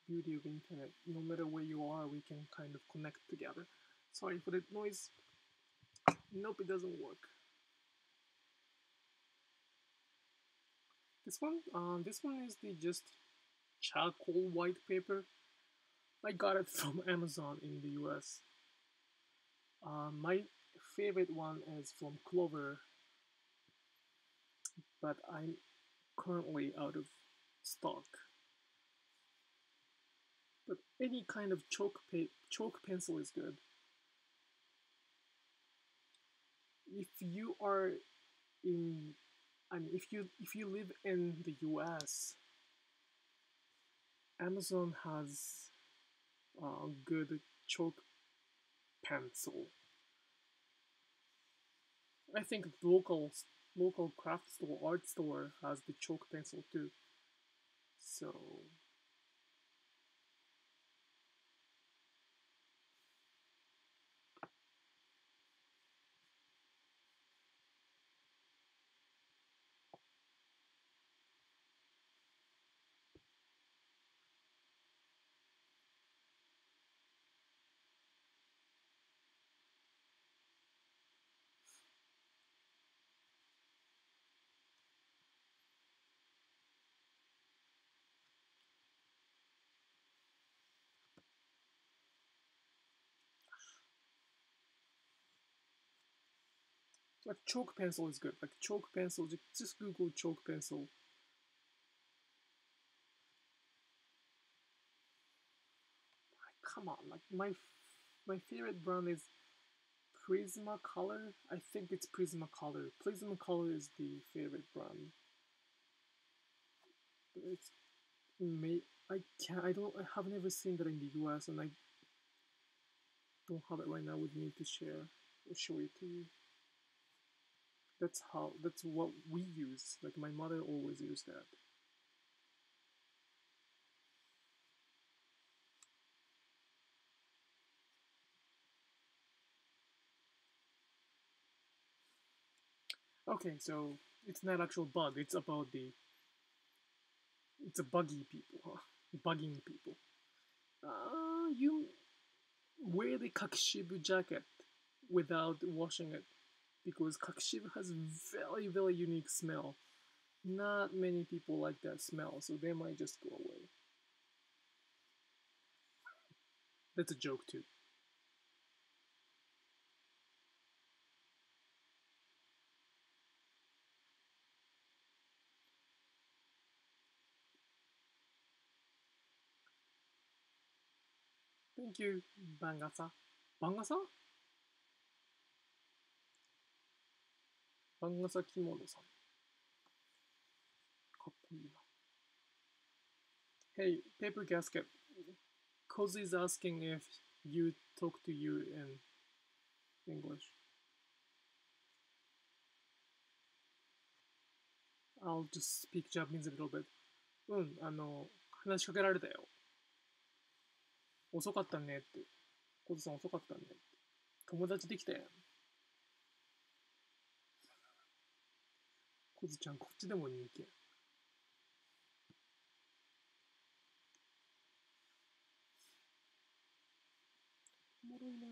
beauty of internet. No matter where you are, we can kind of connect together. Sorry for that noise. Nope, it doesn't work. This one is the just charcoal white paper. I got it from Amazon in the US. My favorite one is from Clover, but I'm currently out of stock. But any kind of chalk pencil is good. If you are in, I mean, if you live in the US, Amazon has good chalk pencil. I think local craft store, art store has the chalk pencil too. So. Like chalk pencil is good, like chalk pencil, just Google chalk pencil. Come on, like my favorite brand is Prismacolor. I think it's Prismacolor. Prismacolor is the favorite brand. But it's, I have never seen that in the US, and I don't have it right now with me to share or show it to you. That's what we use. Like my mother always used that. Okay, so it's not actual bug. It's about the. It's a buggy people, huh? Bugging people. You wear the Kakishibu jacket without washing it, because Kakishibu has very, very unique smell. Not many people like that smell, so they might just go away. That's a joke too. Thank you, Bangasa. Bangasa? Hey, Paper Gasket. Koji is asking if you talk to you in English. I'll just speak Japanese a little bit. うん、話しかけられたよ。遅かったねって。コトさん遅かったねって。友達できたやん。コトちゃんこっちでも人気やん。おもろいなぁ。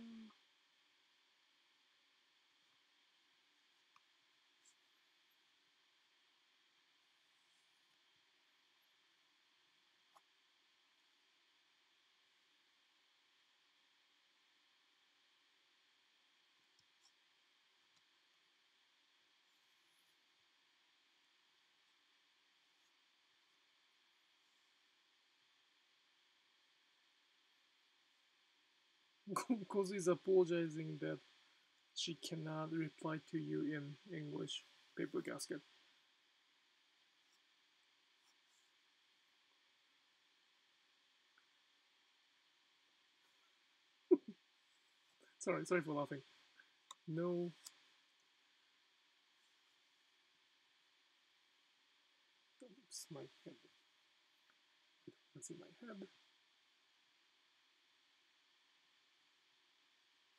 Koji is apologizing that she cannot reply to you in English, Paper Gasket. Sorry for laughing. No. That's my head. That's in my head.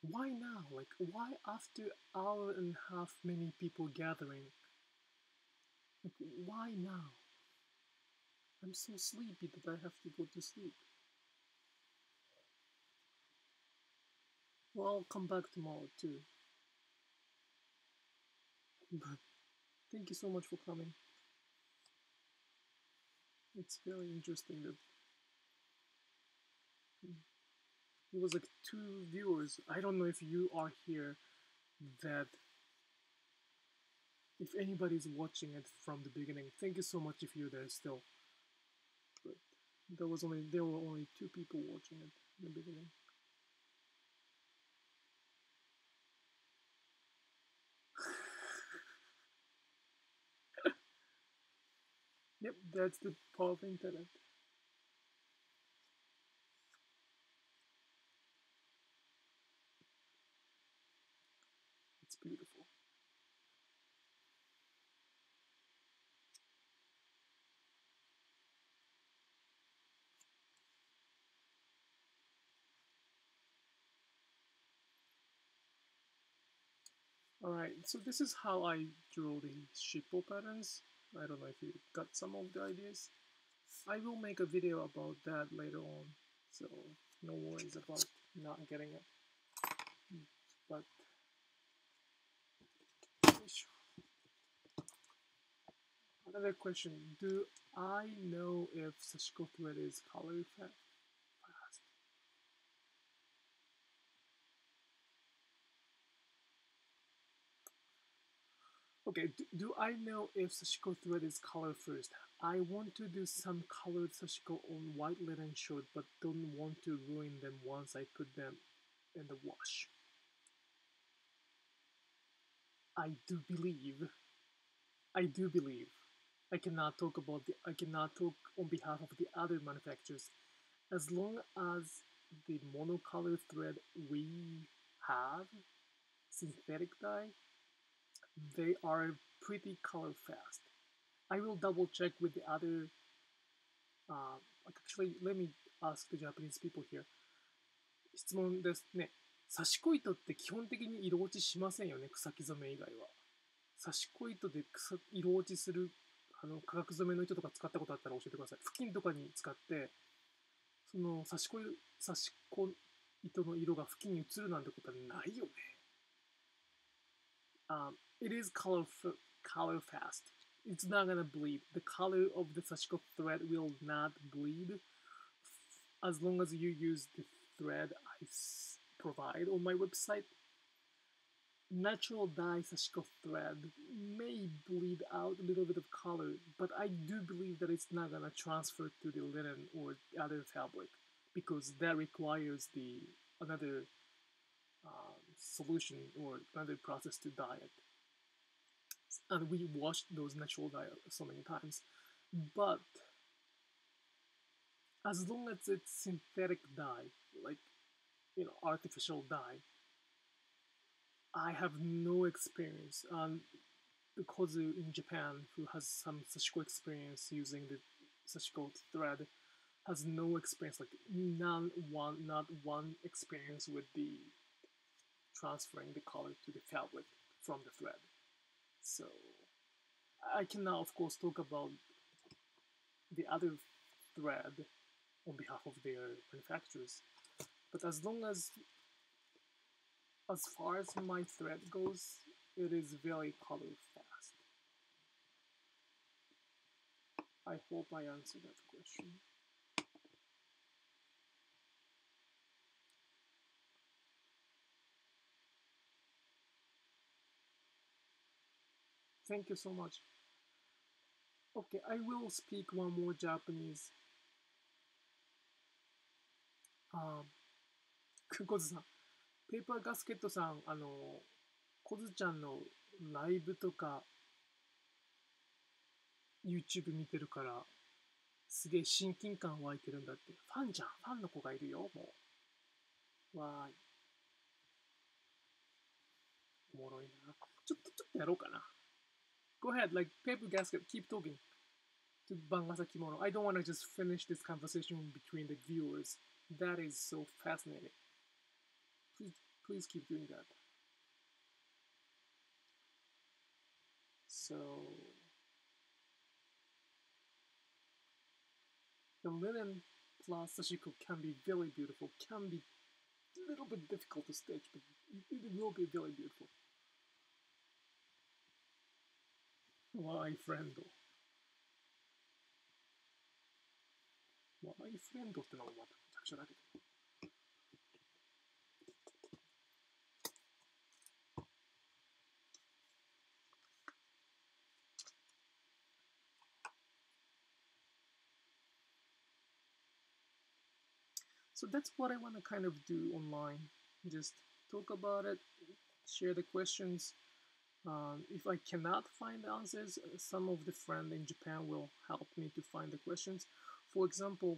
Why now? Like, why after hour and a half many people gathering? Like, why now? I'm so sleepy that I have to go to sleep. Well, I'll come back tomorrow too. But thank you so much for coming. It's very interesting that... It was like 2 viewers. I don't know if you are here, that if anybody's watching it from the beginning. Thank you so much if you're there still. But there were only 2 people watching it in the beginning. Yep, that's the power of internet. Beautiful. Alright, so this is how I draw the shippo patterns. I don't know if you got some of the ideas. I will make a video about that later on, so no worries about not getting it. But another question, do I know if Sashiko thread is color fast? Okay, do I know if Sashiko thread is color first? I want to do some colored Sashiko on white linen shirt, but don't want to ruin them once I put them in the wash. I do believe. I cannot talk on behalf of the other manufacturers. As long as the monocolor thread we have, synthetic dye, they are pretty color fast. I will double check with the other. Actually, let me ask the Japanese people here. 質問ですね。刺し子糸って基本的に色落ちしませんよね。草木染め以外は。刺し子糸で色落ちする。化学染めの糸とか使ったことあったら教えてください。布巾とかに使って、その刺し子糸の色が布巾に移るなんてことはないよね。It is color fast. It's not gonna bleed. The color of the sashiko thread will not bleed as long as you use the thread I provide on my website. Natural dye sashiko thread may bleed out a little bit of color, but I do believe that it's not gonna transfer to the linen or the other fabric, because that requires another solution or another process to dye it. And we washed those natural dye so many times. But as long as it's synthetic dye, like you know, artificial dye. I have no experience. Kozu in Japan, who has some Sashiko experience using the Sashiko thread, has no experience, like not one experience with the transferring the color to the fabric from the thread. So I can now, of course, talk about the other thread on behalf of their manufacturers. But as long as far as my thread goes, it is very color fast. I hope I answered that question. Thank you so much. Okay, I will speak one more Japanese. Kozu-san, Paper Gasket-san, コズちゃん のライブとか YouTube 見てるから、すげえ親近感湧いてるんだって。ファンじゃん。ファンの子がいるよ、もう。わーい。おもろいな。ちょっとやろうかな。Go ahead, like Paper Gasket, keep talking to Bangasa Kimono. I don't want to just finish this conversation between the viewers. That is so fascinating. Please keep doing that. So, the linen plus Sashiko can be really beautiful, can be a little bit difficult to stitch, but it will be really beautiful. Why friendoってのはまためちゃくちゃだけど。So that's what I want to kind of do online. Just talk about it, share the questions. If I cannot find the answers, some of the friends in Japan will help me to find the questions. For example,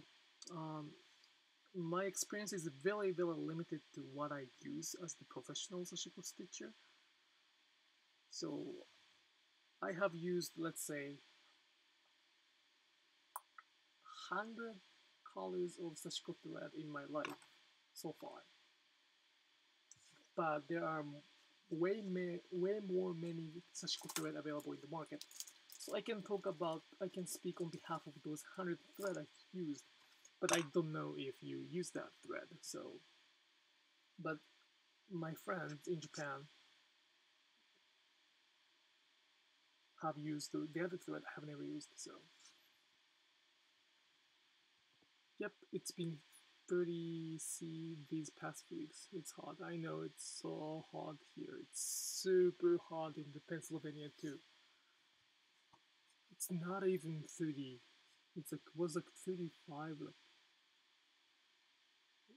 my experience is very, very limited to what I use as the professional Sashiko stitcher. So I have used, let's say, 100 colors of Sashiko thread in my life so far, but there are way more Sashiko thread available in the market, so I can speak on behalf of those 100 thread I've used, but I don't know if you use that thread. So, but my friends in Japan have used the other thread I have never used, so. Yep, it's been 30°C these past few weeks. It's hot. I know, it's so hot here. It's super hot in the Pennsylvania too. It's not even 30. It's like, was like 35. Like,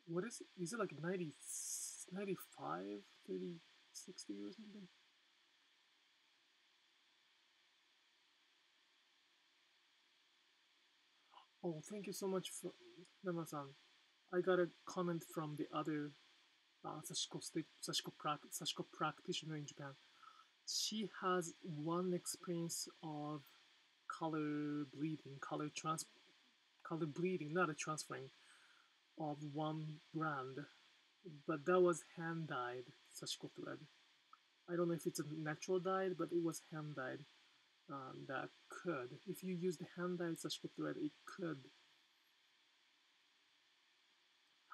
what is it? Is it like 90, 95, 36 degrees or something? Oh, thank you so much, Nama-san. I got a comment from the other Sashiko practitioner in Japan. She has one experience of color bleeding, not a transferring, of one brand, but that was hand dyed Sashiko thread. I don't know if it's a natural dye, but it was hand dyed. That could, if you use the hand-dyed Sashiko thread, it could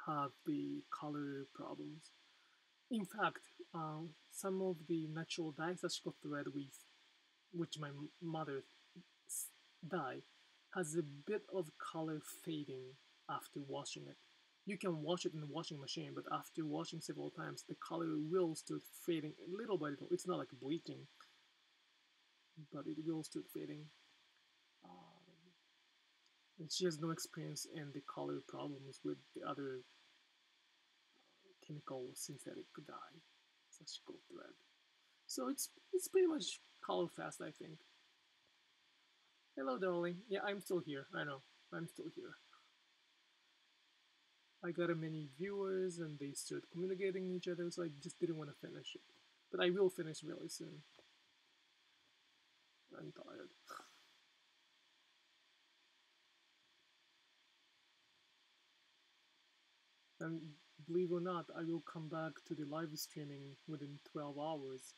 have the color problems. In fact, some of the natural dye Sashiko thread which my mother dyed has a bit of color fading after washing it. You can wash it in the washing machine, but after washing several times, the color will start fading little by little. It's not like bleaching, but it will start fading, and she has no experience in the color problems with the other chemical synthetic dye Sashiko thread. So it's pretty much color fast, I think. Hello, darling. Yeah, I'm still here. I know, I'm still here. I got many viewers and they started communicating with each other, so I just didn't want to finish it. But I will finish really soon. I'm tired. And believe it or not, I will come back to the live streaming within 12 hours.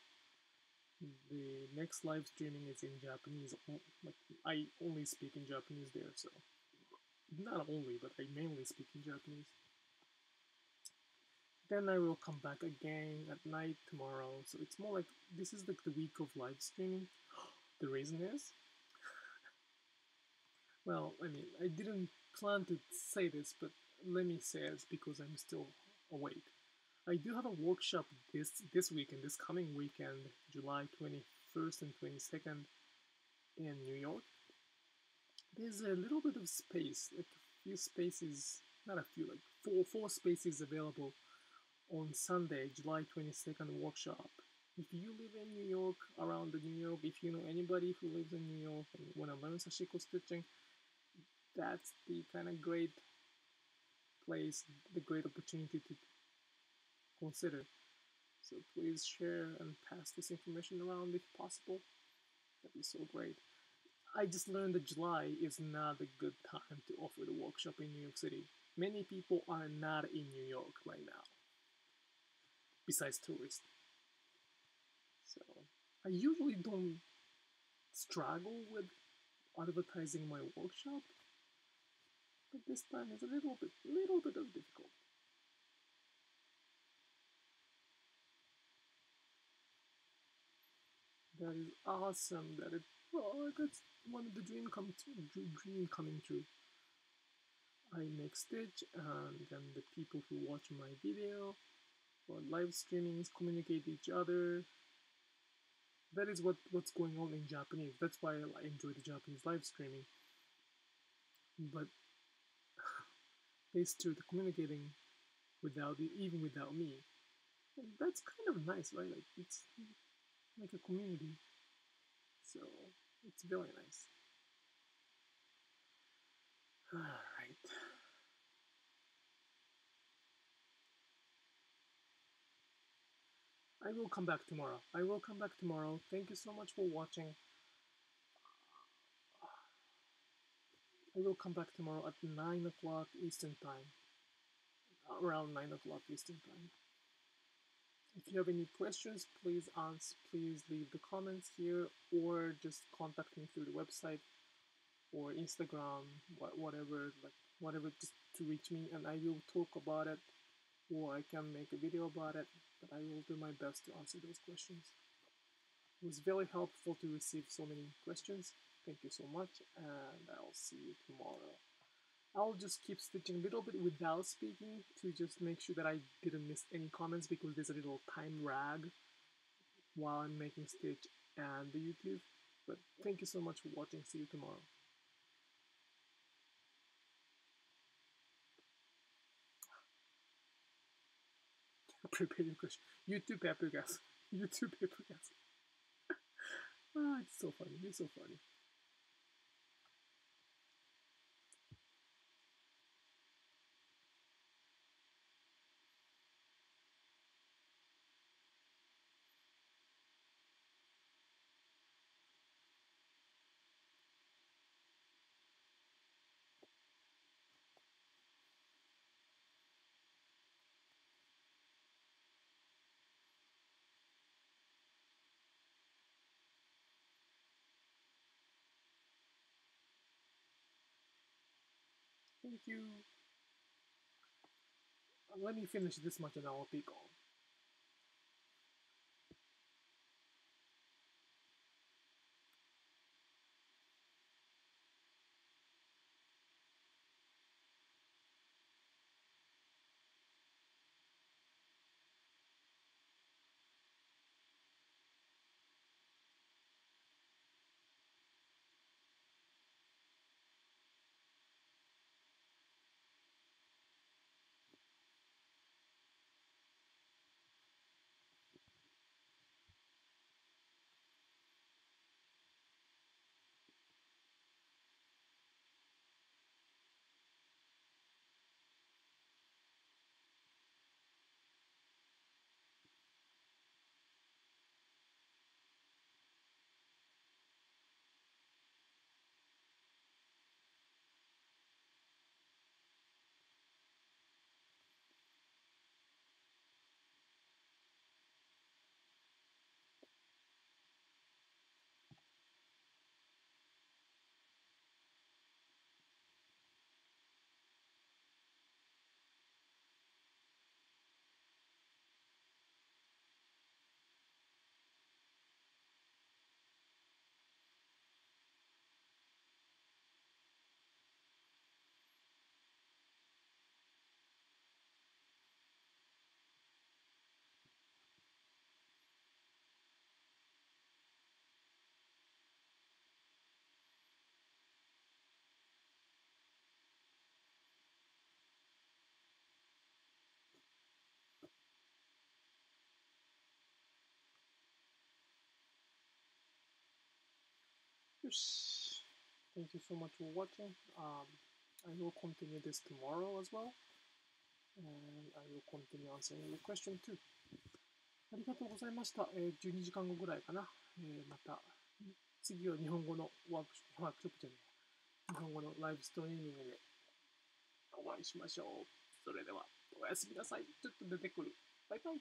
The next live streaming is in Japanese. Like, I only speak in Japanese there, so... Not only, but I mainly speak in Japanese. Then I will come back again at night tomorrow. So it's more like, this is like the week of live streaming. The reason is... well, I mean, I didn't plan to say this, but let me say it because I'm still awake. I do have a workshop this weekend, this coming weekend, July 21st and 22nd in New York. There's a little bit of space, like a few spaces, not a few, like four spaces available on Sunday, July 22nd workshop. If you live in New York, around New York, if you know anybody who lives in New York and want to learn Sashiko stitching, that's the kind of great place, the great opportunity to consider. So please share and pass this information around if possible. That'd be so great. I just learned that July is not a good time to offer the workshop in New York City. Many people are not in New York right now, besides tourists. So I usually don't struggle with advertising my workshop, but this time it's a little bit of difficult. That is awesome. That it. Well, that's one of the dream coming true. I make stitch, and then the people who watch my video or live streamings communicate each other. That is what's going on in Japanese. That's why I enjoy the Japanese live streaming. But they started communicating even without me. And that's kind of nice, right? Like, it's like a community. So it's really nice. Alright. I will come back tomorrow. I will come back tomorrow. Thank you so much for watching. I will come back tomorrow at 9 o'clock Eastern Time. Around 9 o'clock Eastern Time. If you have any questions, please leave the comments here, or just contact me through the website or Instagram, whatever, just to reach me, and I will talk about it, or I can make a video about it, but I will do my best to answer those questions. It was very helpful to receive so many questions. Thank you so much, and I'll see you tomorrow. I'll just keep stitching a little bit without speaking to just make sure that I didn't miss any comments, because there's a little time lag while I'm making stitch and the YouTube. But thank you so much for watching. See you tomorrow. Prepare your question. YouTube Paper Gasket. YouTube Paper Gasket. Ah, it's so funny. You're so funny. Thank you. Let me finish this much and I'll be gone. Yes, thank you so much for watching. I will continue this tomorrow as well, and I will continue answering your question too. ありがとうございました。12時間後ぐらいかな。また次は日本語のワークショップじゃない。日本語のライブストリーミングでお会いしましょう。それではおやすみなさい。ちょっと出てくる。バイバイ。